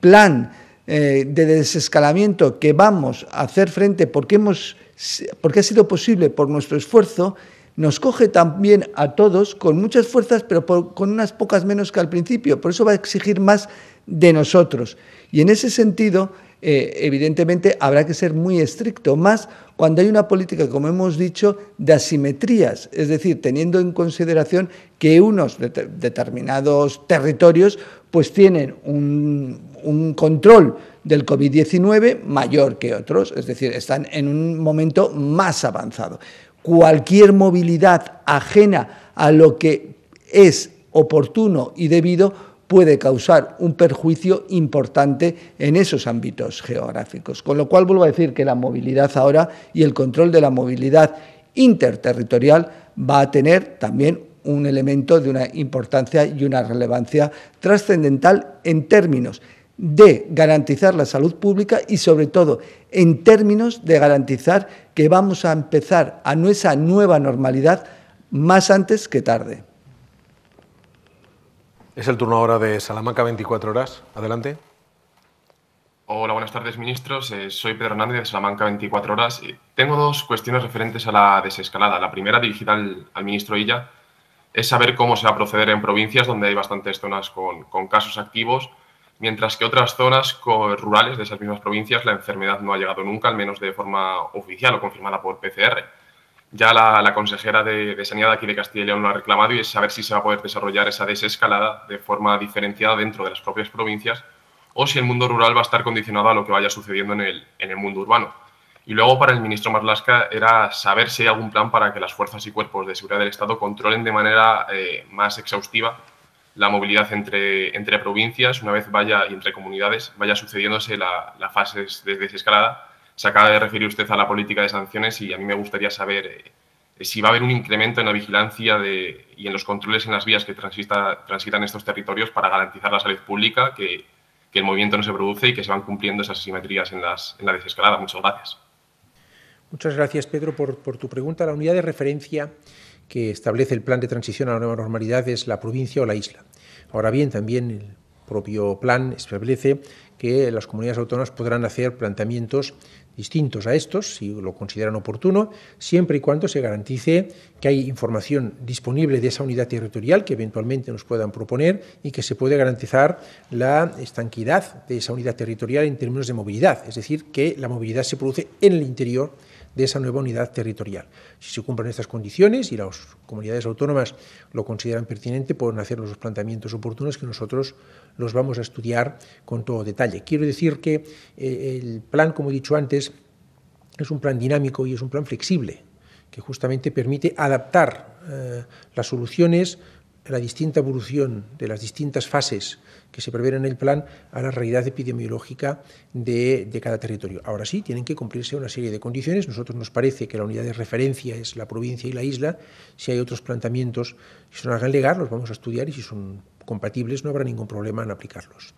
plan eh, de desescalamiento que vamos a hacer frente porque, hemos, porque ha sido posible por nuestro esfuerzo, nos coge también a todos con muchas fuerzas, pero por, con unas pocas menos que al principio. Por eso va a exigir más de nosotros. Y en ese sentido, eh, evidentemente habrá que ser muy estricto, más cuando hay una política, como hemos dicho, de asimetrías, es decir, teniendo en consideración que unos de determinados territorios pues tienen un, un control del COVID diecinueve mayor que otros, es decir, están en un momento más avanzado. Cualquier movilidad ajena a lo que es oportuno y debido puede causar un perjuicio importante en esos ámbitos geográficos. Con lo cual, vuelvo a decir que la movilidad ahora y el control de la movilidad interterritorial va a tener también un elemento de una importancia y una relevancia trascendental en términos de garantizar la salud pública y, sobre todo, en términos de garantizar que vamos a empezar a nuestra nueva normalidad más antes que tarde. Es el turno ahora de Salamanca veinticuatro horas. Adelante. Hola, buenas tardes, ministros. Eh, soy Pedro Hernández de Salamanca veinticuatro horas. Tengo dos cuestiones referentes a la desescalada. La primera, dirigida al, al ministro Illa, es saber cómo se va a proceder en provincias donde hay bastantes zonas con, con casos activos, mientras que otras zonas rurales de esas mismas provincias la enfermedad no ha llegado nunca, al menos de forma oficial o confirmada por P C R. Ya la, la consejera de, de Sanidad aquí de Castilla y León lo ha reclamado y es saber si se va a poder desarrollar esa desescalada de forma diferenciada dentro de las propias provincias o si el mundo rural va a estar condicionado a lo que vaya sucediendo en el, en el mundo urbano. Y luego para el ministro Marlaska era saber si hay algún plan para que las fuerzas y cuerpos de seguridad del Estado controlen de manera eh, más exhaustiva la movilidad entre, entre provincias, una vez vaya y entre comunidades, vaya sucediéndose la, la fase de desescalada. Se acaba de referir usted a la política de sanciones y a mí me gustaría saber eh, si va a haber un incremento en la vigilancia de, y en los controles en las vías que transita, transitan estos territorios para garantizar la salud pública, que, que el movimiento no se produce y que se van cumpliendo esas asimetrías en, las, en la desescalada. Muchas gracias. Muchas gracias, Pedro, por, por tu pregunta. La unidad de referencia que establece el plan de transición a la nueva normalidad es la provincia o la isla. Ahora bien, también el propio plan establece que las comunidades autónomas podrán hacer planteamientos distintos a estos, si lo consideran oportuno, siempre y cuando se garantice que hay información disponible de esa unidad territorial que eventualmente nos puedan proponer y que se puede garantizar la estanquidad de esa unidad territorial en términos de movilidad, es decir, que la movilidad se produce en el interior de esa nueva unidad territorial. Si se cumplen estas condiciones y las comunidades autónomas lo consideran pertinente, pueden hacer los planteamientos oportunos que nosotros los vamos a estudiar con todo detalle. Quiero decir que eh, el plan, como he dicho antes, es un plan dinámico y es un plan flexible, que justamente permite adaptar eh, las soluciones a la distinta evolución de las distintas fases que se prevén en el plan a la realidad epidemiológica de, de cada territorio. Ahora sí, tienen que cumplirse una serie de condiciones. Nosotros nos parece que la unidad de referencia es la provincia y la isla. Si hay otros planteamientos que se nos hagan llegar, los vamos a estudiar y si son compatibles no habrá ningún problema en aplicarlos.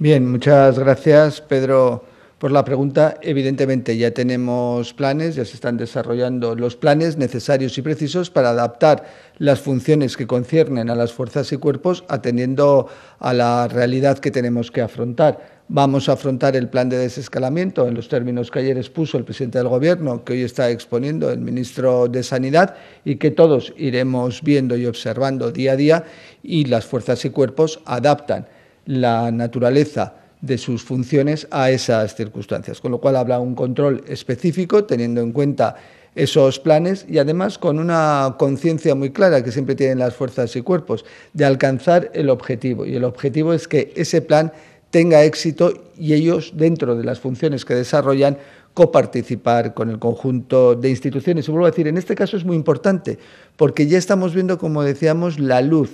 Bien, muchas gracias, Pedro, por la pregunta. Evidentemente ya tenemos planes, ya se están desarrollando los planes necesarios y precisos para adaptar las funciones que conciernen a las fuerzas y cuerpos atendiendo a la realidad que tenemos que afrontar. Vamos a afrontar el plan de desescalamiento en los términos que ayer expuso el presidente del Gobierno, que hoy está exponiendo el ministro de Sanidad y que todos iremos viendo y observando día a día, y las fuerzas y cuerpos adaptan la naturaleza de sus funciones a esas circunstancias, con lo cual habrá un control específico teniendo en cuenta esos planes y además con una conciencia muy clara que siempre tienen las fuerzas y cuerpos de alcanzar el objetivo, y el objetivo es que ese plan tenga éxito y ellos, dentro de las funciones que desarrollan, coparticipar con el conjunto de instituciones. Y vuelvo a decir, en este caso es muy importante porque ya estamos viendo, como decíamos, la luz.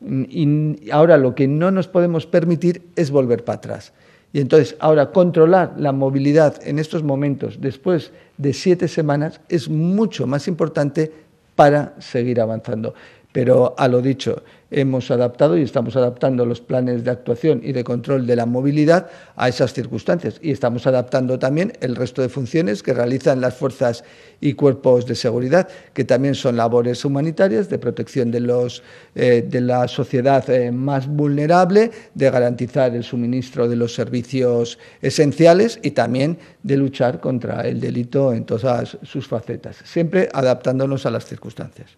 Y ahora lo que no nos podemos permitir es volver para atrás. Y entonces ahora controlar la movilidad en estos momentos, después de siete semanas, es mucho más importante para seguir avanzando. Pero a lo dicho, hemos adaptado y estamos adaptando los planes de actuación y de control de la movilidad a esas circunstancias y estamos adaptando también el resto de funciones que realizan las fuerzas y cuerpos de seguridad, que también son labores humanitarias de protección de, los, eh, de la sociedad eh, más vulnerable, de garantizar el suministro de los servicios esenciales y también de luchar contra el delito en todas sus facetas, siempre adaptándonos a las circunstancias.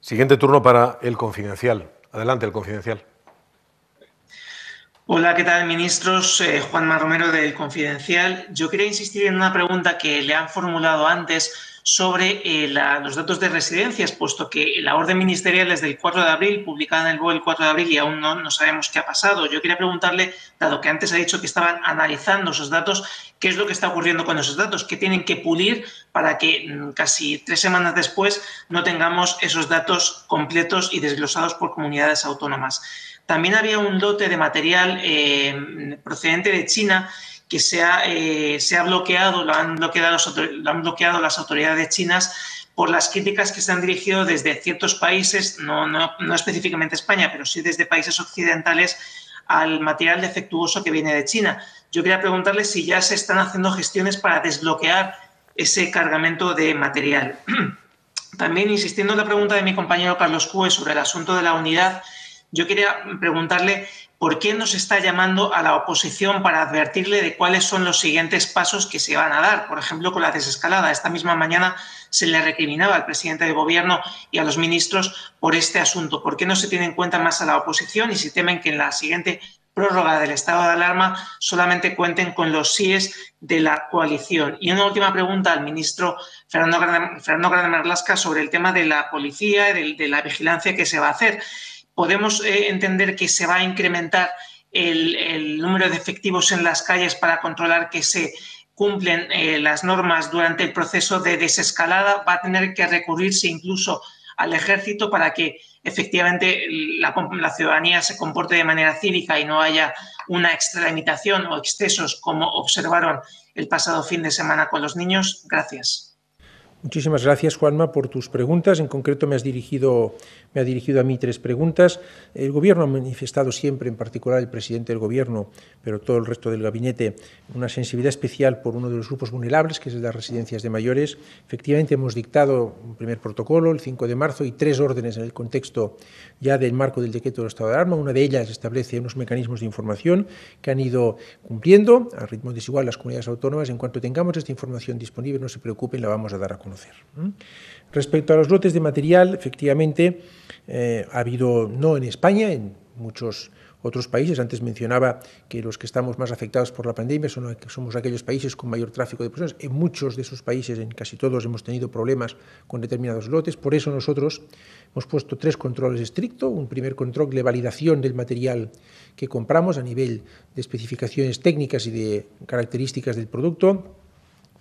Siguiente turno para El Confidencial. Adelante, El Confidencial. Hola, ¿qué tal, ministros? Eh, Juanma Romero, del Confidencial. Yo quería insistir en una pregunta que le han formulado antes sobre eh, la, los datos de residencias, puesto que la orden ministerial es del cuatro de abril, publicada en el BOE el cuatro de abril, y aún no, no sabemos qué ha pasado. Yo quería preguntarle, dado que antes ha dicho que estaban analizando esos datos, ¿qué es lo que está ocurriendo con esos datos? ¿Qué tienen que pulir para que casi tres semanas después no tengamos esos datos completos y desglosados por comunidades autónomas? También había un lote de material eh, procedente de China que se ha, eh, se ha bloqueado, lo han bloqueado, los, lo han bloqueado las autoridades chinas por las críticas que se han dirigido desde ciertos países, no, no, no específicamente España, pero sí desde países occidentales, al material defectuoso que viene de China. Yo quería preguntarle si ya se están haciendo gestiones para desbloquear ese cargamento de material. También, insistiendo en la pregunta de mi compañero Carlos Cue sobre el asunto de la unidad, yo quería preguntarle por qué nos está llamando a la oposición para advertirle de cuáles son los siguientes pasos que se van a dar, por ejemplo, con la desescalada. Esta misma mañana se le recriminaba al presidente del Gobierno y a los ministros por este asunto. ¿Por qué no se tiene en cuenta más a la oposición y si temen que en la siguiente prórroga del estado de alarma solamente cuenten con los síes de la coalición? Y una última pregunta al ministro Fernando Grande-Marlaska sobre el tema de la policía y de la vigilancia que se va a hacer. ¿Podemos eh, entender que se va a incrementar el, el número de efectivos en las calles para controlar que se cumplen eh, las normas durante el proceso de desescalada? ¿Va a tener que recurrirse incluso al ejército para que efectivamente la, la ciudadanía se comporte de manera cívica y no haya una extralimitación o excesos como observaron el pasado fin de semana con los niños? Gracias. Muchísimas gracias, Juanma, por tus preguntas. En concreto, me has dirigido, me ha dirigido a mí tres preguntas. El Gobierno ha manifestado siempre, en particular el presidente del Gobierno, pero todo el resto del gabinete, una sensibilidad especial por uno de los grupos vulnerables, que es las residencias de mayores. Efectivamente, hemos dictado un primer protocolo el cinco de marzo y tres órdenes en el contexto ya del marco del decreto del estado de alarma. Una de ellas establece unos mecanismos de información que han ido cumpliendo a ritmo desigual las comunidades autónomas. En cuanto tengamos esta información disponible, no se preocupen, la vamos a dar a conocer. Hacer. Respecto a los lotes de material, efectivamente, eh, ha habido, no en España, en muchos otros países. Antes mencionaba que los que estamos más afectados por la pandemia son, somos aquellos países con mayor tráfico de personas. En muchos de esos países, en casi todos, hemos tenido problemas con determinados lotes. Por eso nosotros hemos puesto tres controles estrictos. Un primer control de validación del material que compramos a nivel de especificaciones técnicas y de características del producto.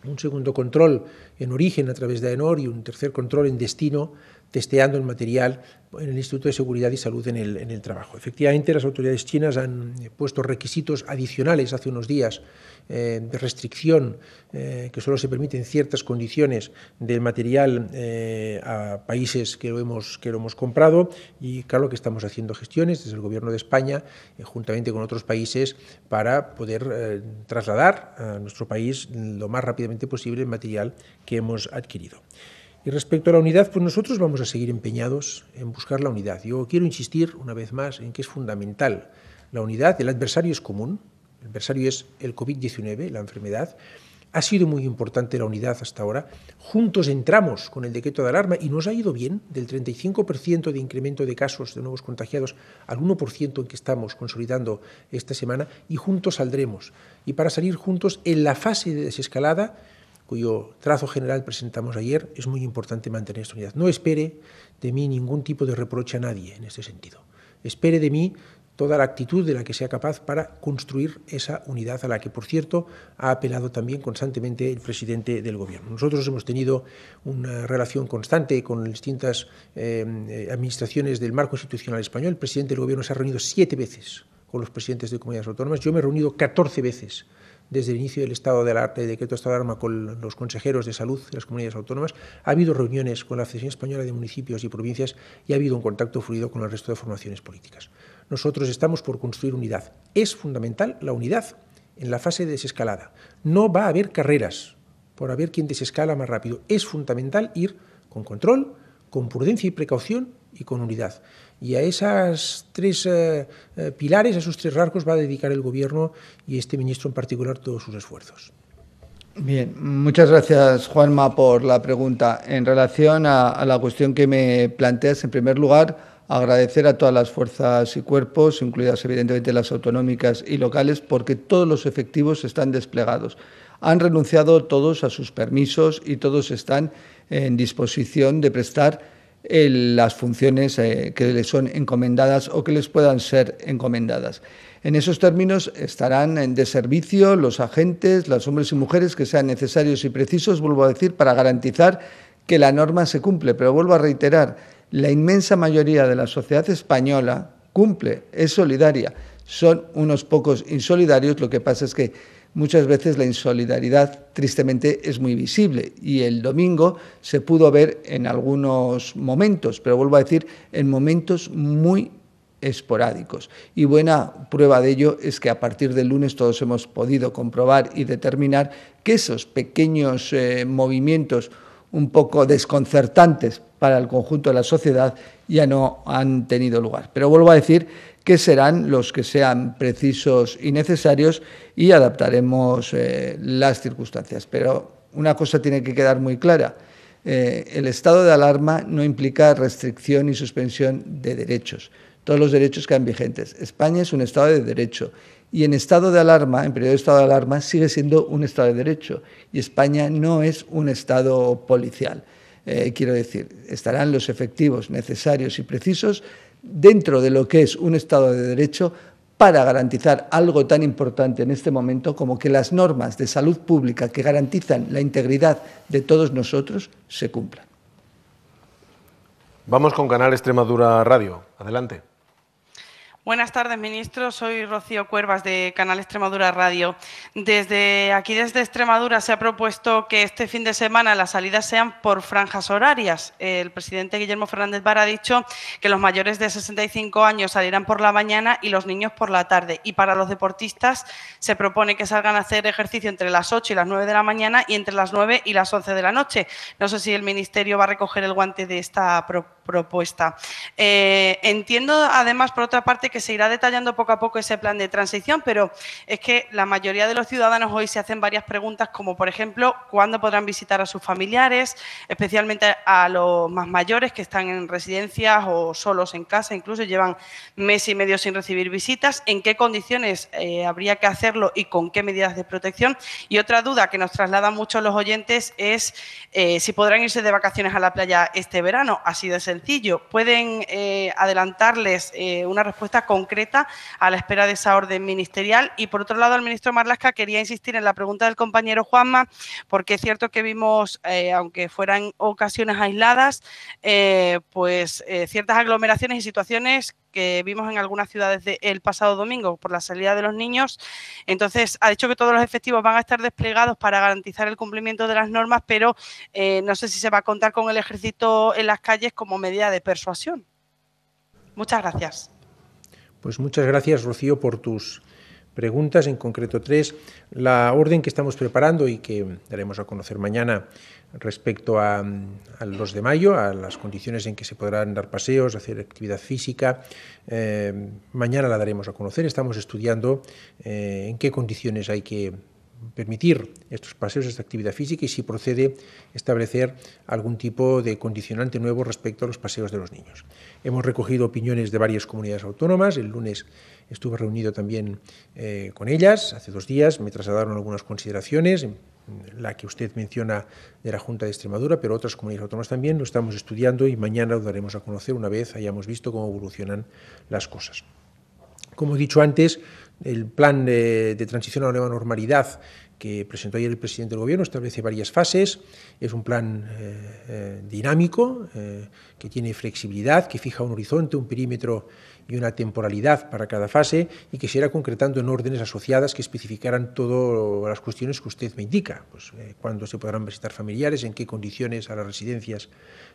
Un segundo control en origen a través de AENOR y un tercer control en destino, testeando el material en el Instituto de Seguridad y Salud en el, en el Trabajo. Efectivamente, las autoridades chinas han puesto requisitos adicionales hace unos días eh, de restricción eh, que solo se permiten ciertas condiciones del material eh, a países que lo, hemos, que lo hemos comprado y claro que estamos haciendo gestiones desde el Gobierno de España eh, juntamente con otros países para poder eh, trasladar a nuestro país lo más rápidamente posible el material que hemos adquirido. Y respecto a la unidad, pues nosotros vamos a seguir empeñados en buscar la unidad. Yo quiero insistir una vez más en que es fundamental la unidad. El adversario es común, el adversario es el COVID diecinueve, la enfermedad. Ha sido muy importante la unidad hasta ahora. Juntos entramos con el decreto de alarma y nos ha ido bien, del treinta y cinco por ciento de incremento de casos de nuevos contagiados al uno por ciento en que estamos consolidando esta semana, y juntos saldremos. Y para salir juntos en la fase de desescalada, cuyo trazo general presentamos ayer, es muy importante mantener esta unidad. No espere de mí ningún tipo de reproche a nadie en este sentido. Espere de mí toda la actitud de la que sea capaz para construir esa unidad a la que, por cierto, ha apelado también constantemente el presidente del Gobierno. Nosotros hemos tenido una relación constante con las distintas eh, administraciones del marco institucional español. El presidente del Gobierno se ha reunido siete veces con los presidentes de comunidades autónomas. Yo me he reunido catorce veces desde el inicio del estado de alarma, del decreto de estado de alarma, con los consejeros de salud de las comunidades autónomas. Ha habido reuniones con la Federación Española de Municipios y Provincias y ha habido un contacto fluido con el resto de formaciones políticas. Nosotros estamos por construir unidad. Es fundamental la unidad en la fase de desescalada. No va a haber carreras por a ver quién desescala más rápido. Es fundamental ir con control, con prudencia y precaución y con unidad. Y a esas tres eh, pilares, a esos tres rasgos, va a dedicar el Gobierno y este ministro en particular todos sus esfuerzos. Bien, muchas gracias, Juanma, por la pregunta. En relación a, a la cuestión que me planteas, en primer lugar, Agradecer a todas las fuerzas y cuerpos, incluidas evidentemente las autonómicas y locales, porque todos los efectivos están desplegados. Han renunciado todos a sus permisos y todos están en disposición de prestar el, las funciones eh, que les son encomendadas o que les puedan ser encomendadas. En esos términos estarán de servicio los agentes, los hombres y mujeres que sean necesarios y precisos, vuelvo a decir, para garantizar que la norma se cumple. Pero vuelvo a reiterar, la inmensa mayoría de la sociedad española cumple, es solidaria. Son unos pocos insolidarios, lo que pasa es que muchas veces la insolidaridad, tristemente, es muy visible y el domingo se pudo ver en algunos momentos, pero vuelvo a decir, en momentos muy esporádicos. Y buena prueba de ello es que a partir del lunes todos hemos podido comprobar y determinar que esos pequeños eh, movimientos un poco desconcertantes para el conjunto de la sociedad ya no han tenido lugar. Pero vuelvo a decir que serán los que sean precisos y necesarios y adaptaremos eh, las circunstancias. Pero una cosa tiene que quedar muy clara. Eh, el estado de alarma no implica restricción y suspensión de derechos. Todos los derechos quedan vigentes. España es un Estado de derecho y en estado de alarma, en periodo de estado de alarma, sigue siendo un Estado de derecho y España no es un Estado policial. Eh, quiero decir, estarán los efectivos necesarios y precisos dentro de lo que es un Estado de derecho para garantizar algo tan importante en este momento como que las normas de salud pública que garantizan la integridad de todos nosotros se cumplan. Vamos con Canal Extremadura Radio. Adelante. Buenas tardes, ministro. Soy Rocío Cuervas, de Canal Extremadura Radio. Desde aquí, desde Extremadura, se ha propuesto que este fin de semana las salidas sean por franjas horarias. El presidente Guillermo Fernández Vara ha dicho que los mayores de sesenta y cinco años salirán por la mañana y los niños por la tarde. Y para los deportistas se propone que salgan a hacer ejercicio entre las ocho y las nueve de la mañana y entre las nueve y las once de la noche. No sé si el ministerio va a recoger el guante de esta propuesta. propuesta. Eh, entiendo, además, por otra parte, que se irá detallando poco a poco ese plan de transición, pero es que la mayoría de los ciudadanos hoy se hacen varias preguntas, como, por ejemplo, cuándo podrán visitar a sus familiares, especialmente a los más mayores que están en residencias o solos en casa, incluso llevan mes y medio sin recibir visitas, en qué condiciones eh, habría que hacerlo y con qué medidas de protección. Y otra duda que nos trasladan muchos los oyentes es eh, si podrán irse de vacaciones a la playa este verano. Así de sencillo. ¿Pueden eh, adelantarles eh, una respuesta concreta a la espera de esa orden ministerial? Y, por otro lado, el ministro Marlaska quería insistir en la pregunta del compañero Juanma, porque es cierto que vimos, eh, aunque fueran ocasiones aisladas, eh, pues eh, ciertas aglomeraciones y situaciones que vimos en algunas ciudades de, el pasado domingo por la salida de los niños. Entonces, ha dicho que todos los efectivos van a estar desplegados para garantizar el cumplimiento de las normas, pero eh, no sé si se va a contar con el ejército en las calles como medida de persuasión. Muchas gracias. Pues muchas gracias, Rocío, por tus preguntas, en concreto tres. La orden que estamos preparando y que daremos a conocer mañana respecto a, al dos de mayo, a las condiciones en que se podrán dar paseos, hacer actividad física, eh, mañana la daremos a conocer. Estamos estudiando eh, en qué condiciones hay que permitir estos paseos, esta actividad física y si procede establecer algún tipo de condicionante nuevo respecto a los paseos de los niños. Hemos recogido opiniones de varias comunidades autónomas. El lunes estuve reunido también eh, con ellas. Hace dos días me trasladaron algunas consideraciones, la que usted menciona de la Junta de Extremadura, pero otras comunidades autónomas también. Lo estamos estudiando y mañana lo daremos a conocer una vez hayamos visto cómo evolucionan las cosas. Como he dicho antes, el plan de, de transición a la nueva normalidad que presentó ayer el presidente del Gobierno establece varias fases. Es un plan eh, eh, dinámico, eh, que tiene flexibilidad, que fija un horizonte, un perímetro y una temporalidad para cada fase y que se irá concretando en órdenes asociadas que especificarán todas las cuestiones que usted me indica. Pues, eh, cuándo se podrán visitar familiares, en qué condiciones a las residencias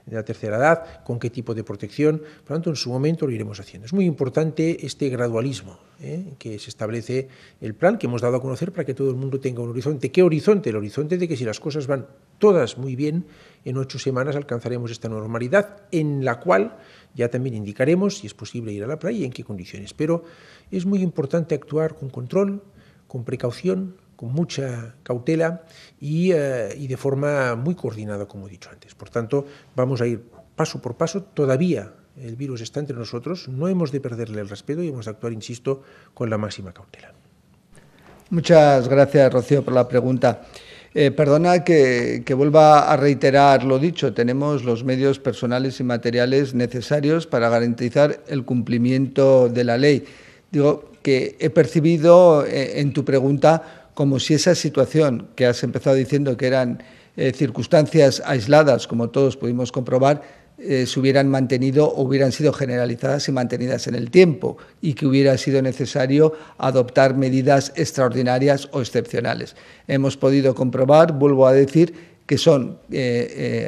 de la tercera edad, con qué tipo de protección. Por lo tanto, en su momento lo iremos haciendo. Es muy importante este gradualismo eh, que se establece el plan, que hemos dado a conocer para que todo el mundo tenga un horizonte. ¿Qué horizonte? El horizonte de que si las cosas van todas muy bien, en ocho semanas alcanzaremos esta normalidad en la cual ya también indicaremos si es posible ir a la playa y en qué condiciones. Pero es muy importante actuar con control, con precaución, con mucha cautela y, eh, y de forma muy coordinada, como he dicho antes. Por tanto, vamos a ir paso por paso. Todavía el virus está entre nosotros, no hemos de perderle el respeto y hemos de actuar, insisto, con la máxima cautela. Muchas gracias, Rocío, por la pregunta. Eh, perdona que, que vuelva a reiterar lo dicho. Tenemos los medios personales y materiales necesarios para garantizar el cumplimiento de la ley. Digo que he percibido eh, en tu pregunta como si esa situación que has empezado diciendo que eran eh, circunstancias aisladas, como todos pudimos comprobar, Eh, se hubieran mantenido o hubieran sido generalizadas y mantenidas en el tiempo y que hubiera sido necesario adoptar medidas extraordinarias o excepcionales. Hemos podido comprobar, vuelvo a decir, que son eh,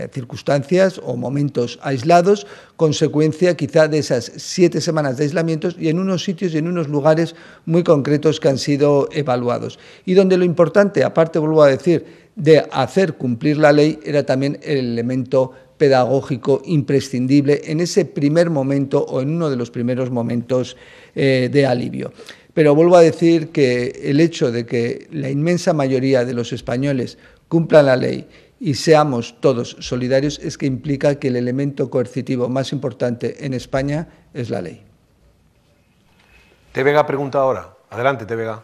eh, circunstancias o momentos aislados, consecuencia quizá de esas siete semanas de aislamientos y en unos sitios y en unos lugares muy concretos que han sido evaluados. Y donde lo importante, aparte, vuelvo a decir, de hacer cumplir la ley era también el elemento pedagógico imprescindible en ese primer momento o en uno de los primeros momentos eh, de alivio. Pero vuelvo a decir que el hecho de que la inmensa mayoría de los españoles cumplan la ley y seamos todos solidarios es que implica que el elemento coercitivo más importante en España es la ley. T V G pregunta ahora. Adelante, T V G.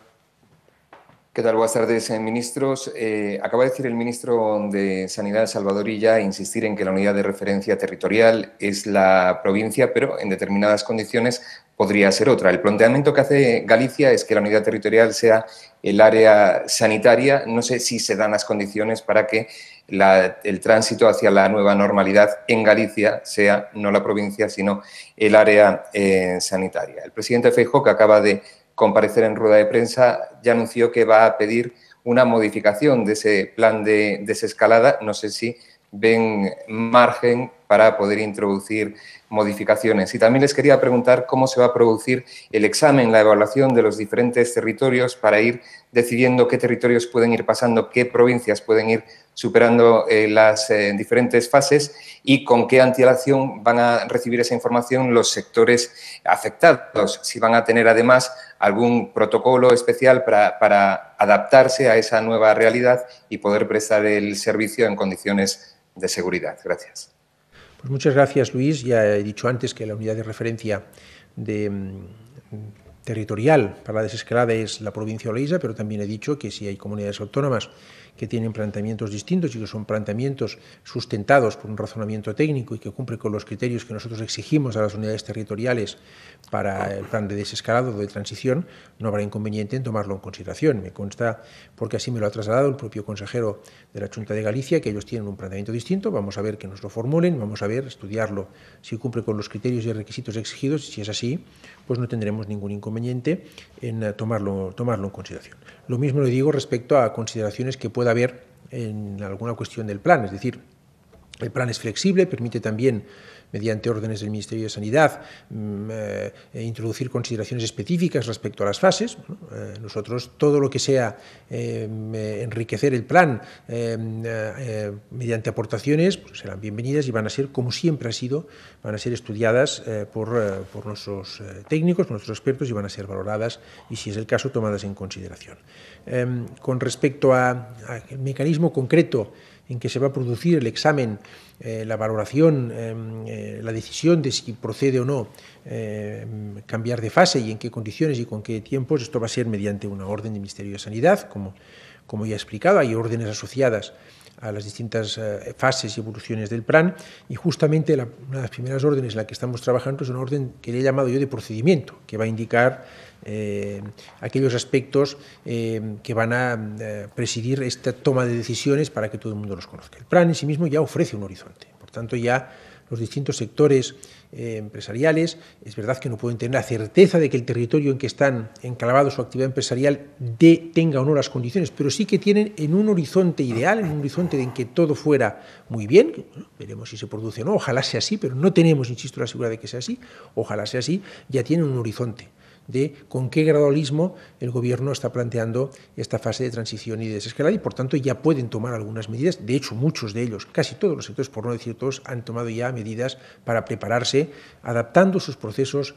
¿Qué tal? Buenas tardes, ministros. Eh, acaba de decir el ministro de Sanidad, Salvador Illa, insistir en que la unidad de referencia territorial es la provincia, pero en determinadas condiciones podría ser otra. El planteamiento que hace Galicia es que la unidad territorial sea el área sanitaria. No sé si se dan las condiciones para que la, el tránsito hacia la nueva normalidad en Galicia sea no la provincia, sino el área eh, sanitaria. El presidente Feijóo, que acaba de comparecer en rueda de prensa, ya anunció que va a pedir una modificación de ese plan de desescalada. No sé si ven margen para poder introducir modificaciones. Y también les quería preguntar cómo se va a producir el examen, la evaluación de los diferentes territorios para ir decidiendo qué territorios pueden ir pasando, qué provincias pueden ir superando eh, las eh, diferentes fases y con qué antelación van a recibir esa información los sectores afectados, si van a tener además algún protocolo especial para, para adaptarse a esa nueva realidad y poder prestar el servicio en condiciones de seguridad. Gracias. Pues muchas gracias, Luis. Ya he dicho antes que la unidad de referencia de, territorial para la desescalada es la provincia oleiza, pero también he dicho que si hay comunidades autónomas que tienen planteamientos distintos y que son planteamientos sustentados por un razonamiento técnico y que cumplen con los criterios que nosotros exigimos a las unidades territoriales para el plan de desescalado o de transición, no habrá inconveniente en tomarlo en consideración. Me consta, porque así me lo ha trasladado el propio consejero de la Junta de Galicia, que ellos tienen un planteamiento distinto. Vamos a ver que nos lo formulen, vamos a ver, estudiarlo, si cumple con los criterios y requisitos exigidos, y si es así, pues no tendremos ningún inconveniente en tomarlo, tomarlo en consideración. Lo mismo le digo respecto a consideraciones que puedan haber en alguna cuestión del plan, es decir, el plan es flexible, permite también, mediante órdenes del Ministerio de Sanidad, eh, introducir consideraciones específicas respecto a las fases. Eh, nosotros, todo lo que sea eh, enriquecer el plan eh, eh, mediante aportaciones, pues serán bienvenidas y van a ser, como siempre ha sido, van a ser estudiadas eh, por, eh, por nuestros técnicos, por nuestros expertos, y van a ser valoradas y, si es el caso, tomadas en consideración. Eh, con respecto al mecanismo concreto en que se va a producir el examen, eh, la valoración, eh, eh, la decisión de si procede o no eh, cambiar de fase y en qué condiciones y con qué tiempos, esto va a ser mediante una orden del Ministerio de Sanidad, como, como ya he explicado. Hay órdenes asociadas a las distintas eh, fases y evoluciones del plan, y justamente la, una de las primeras órdenes en la que estamos trabajando es una orden que le he llamado yo de procedimiento, que va a indicar Eh, aquellos aspectos eh, que van a eh, presidir esta toma de decisiones para que todo el mundo los conozca. El plan en sí mismo ya ofrece un horizonte, por tanto ya los distintos sectores eh, empresariales, es verdad que no pueden tener la certeza de que el territorio en que están enclavados su actividad empresarial de, tenga o no las condiciones, pero sí que tienen en un horizonte ideal, en un horizonte en que todo fuera muy bien, que, bueno, veremos si se produce o no, ojalá sea así, pero no tenemos, insisto, la seguridad de que sea así, ojalá sea así, ya tienen un horizonte de con qué gradualismo el Gobierno está planteando esta fase de transición y de desescalada, y por tanto ya pueden tomar algunas medidas. De hecho, muchos de ellos, casi todos los sectores, por no decir todos, han tomado ya medidas para prepararse, adaptando sus procesos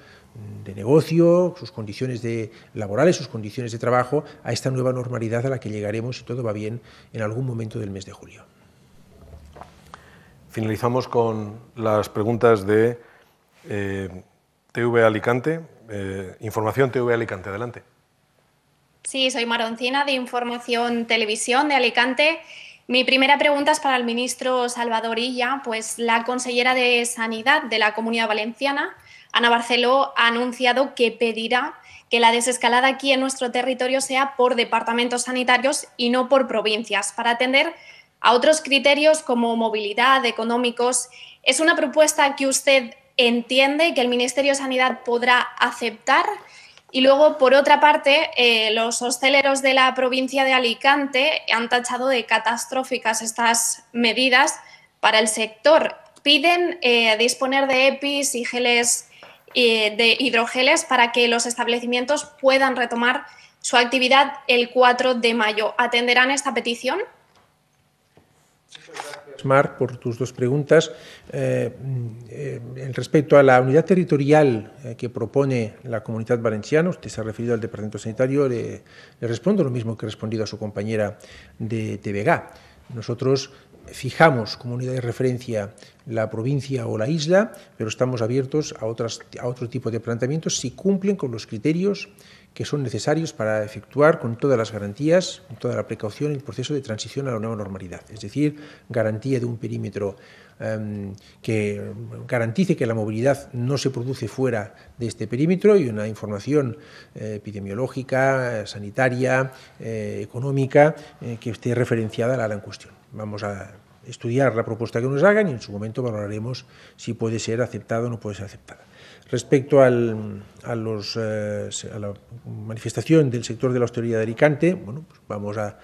de negocio, sus condiciones de laborales, sus condiciones de trabajo a esta nueva normalidad a la que llegaremos, si todo va bien, en algún momento del mes de julio. Finalizamos con las preguntas de eh, T V Alicante, eh, Información T V Alicante, adelante. Sí, soy Maroncina de Información Televisión de Alicante. Mi primera pregunta es para el ministro Salvador Illa, pues la consellera de Sanidad de la Comunidad Valenciana, Ana Barceló, ha anunciado que pedirá que la desescalada aquí en nuestro territorio sea por departamentos sanitarios y no por provincias, para atender a otros criterios como movilidad, económicos. ¿Es una propuesta que usted entiende que el Ministerio de Sanidad podrá aceptar? Y luego, por otra parte, eh, los hosteleros de la provincia de Alicante han tachado de catastróficas estas medidas para el sector. Piden eh, disponer de EPIs y geles, eh, de hidrogeles para que los establecimientos puedan retomar su actividad el cuatro de mayo. ¿Atenderán esta petición? Mar, por tus dos preguntas. Eh, eh, respecto a la unidad territorial eh, que propone la Comunidad Valenciana, usted se ha referido al Departamento Sanitario, le, le respondo lo mismo que he respondido a su compañera de T V G A. Nosotros fijamos como unidad de referencia la provincia o la isla, pero estamos abiertos a, otras, a otro tipo de planteamientos si cumplen con los criterios que son necesarios para efectuar con todas las garantías, con toda la precaución, el proceso de transición a la nueva normalidad. Es decir, garantía de un perímetro eh, que garantice que la movilidad no se produce fuera de este perímetro y una información eh, epidemiológica, sanitaria, eh, económica, eh, que esté referenciada a la en cuestión. Vamos a estudiar la propuesta que nos hagan y en su momento valoraremos si puede ser aceptada o no puede ser aceptada. Respecto al, a, los, eh, a la manifestación del sector de la hostelería de Alicante, bueno, pues vamos a, eh,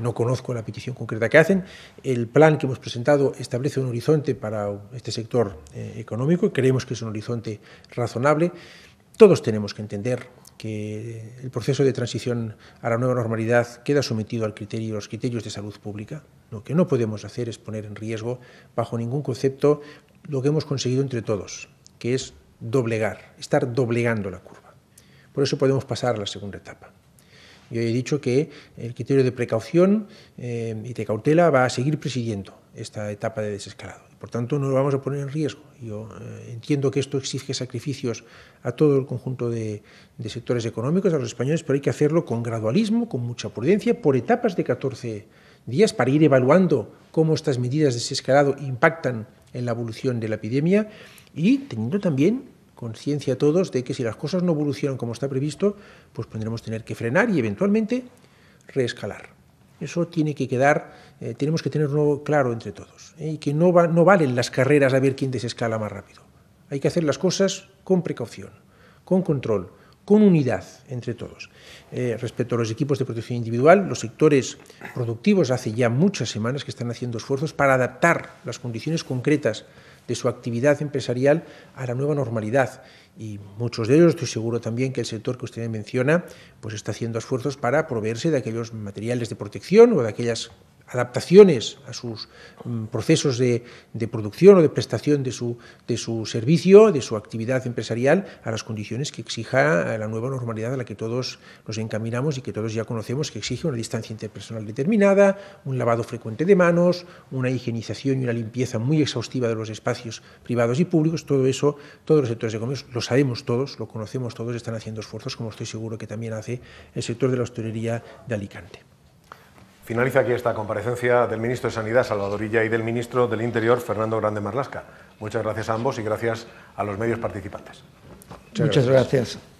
no conozco la petición concreta que hacen. El plan que hemos presentado establece un horizonte para este sector eh, económico y creemos que es un horizonte razonable. Todos tenemos que entender que el proceso de transición a la nueva normalidad queda sometido al criterio, a los criterios de salud pública. Lo que no podemos hacer es poner en riesgo, bajo ningún concepto, lo que hemos conseguido entre todos, que es doblegar, estar doblegando la curva. Por eso podemos pasar a la segunda etapa. Yo he dicho que el criterio de precaución eh, y de cautela va a seguir presidiendo esta etapa de desescalado. Por tanto, no lo vamos a poner en riesgo. Yo eh, entiendo que esto exige sacrificios a todo el conjunto de, de sectores económicos, a los españoles, pero hay que hacerlo con gradualismo, con mucha prudencia, por etapas de catorce días para ir evaluando cómo estas medidas de desescalado impactan en la evolución de la epidemia y teniendo también conciencia a todos de que si las cosas no evolucionan como está previsto, pues tendremos tener que frenar y eventualmente reescalar. Eso tiene que quedar, eh, tenemos que tenerlo claro entre todos, ¿eh? Y que no, va, no valen las carreras a ver quién desescala más rápido. Hay que hacer las cosas con precaución, con control, con unidad entre todos. Eh, respecto a los equipos de protección individual, los sectores productivos hace ya muchas semanas que están haciendo esfuerzos para adaptar las condiciones concretas de su actividad empresarial a la nueva normalidad y muchos de ellos, estoy seguro también que el sector que usted menciona pues está haciendo esfuerzos para proveerse de aquellos materiales de protección o de aquellas adaptaciones a sus um, procesos de, de producción o de prestación de su, de su servicio, de su actividad empresarial, a las condiciones que exija la nueva normalidad a la que todos nos encaminamos y que todos ya conocemos, que exige una distancia interpersonal determinada, un lavado frecuente de manos, una higienización y una limpieza muy exhaustiva de los espacios privados y públicos. Todo eso, todos los sectores económicos, lo sabemos todos, lo conocemos todos, están haciendo esfuerzos, como estoy seguro que también hace el sector de la hostelería de Alicante. Finaliza aquí esta comparecencia del ministro de Sanidad, Salvador Illa, y del ministro del Interior, Fernando Grande-Marlaska. Muchas gracias a ambos y gracias a los medios participantes. Muchas gracias. Muchas gracias.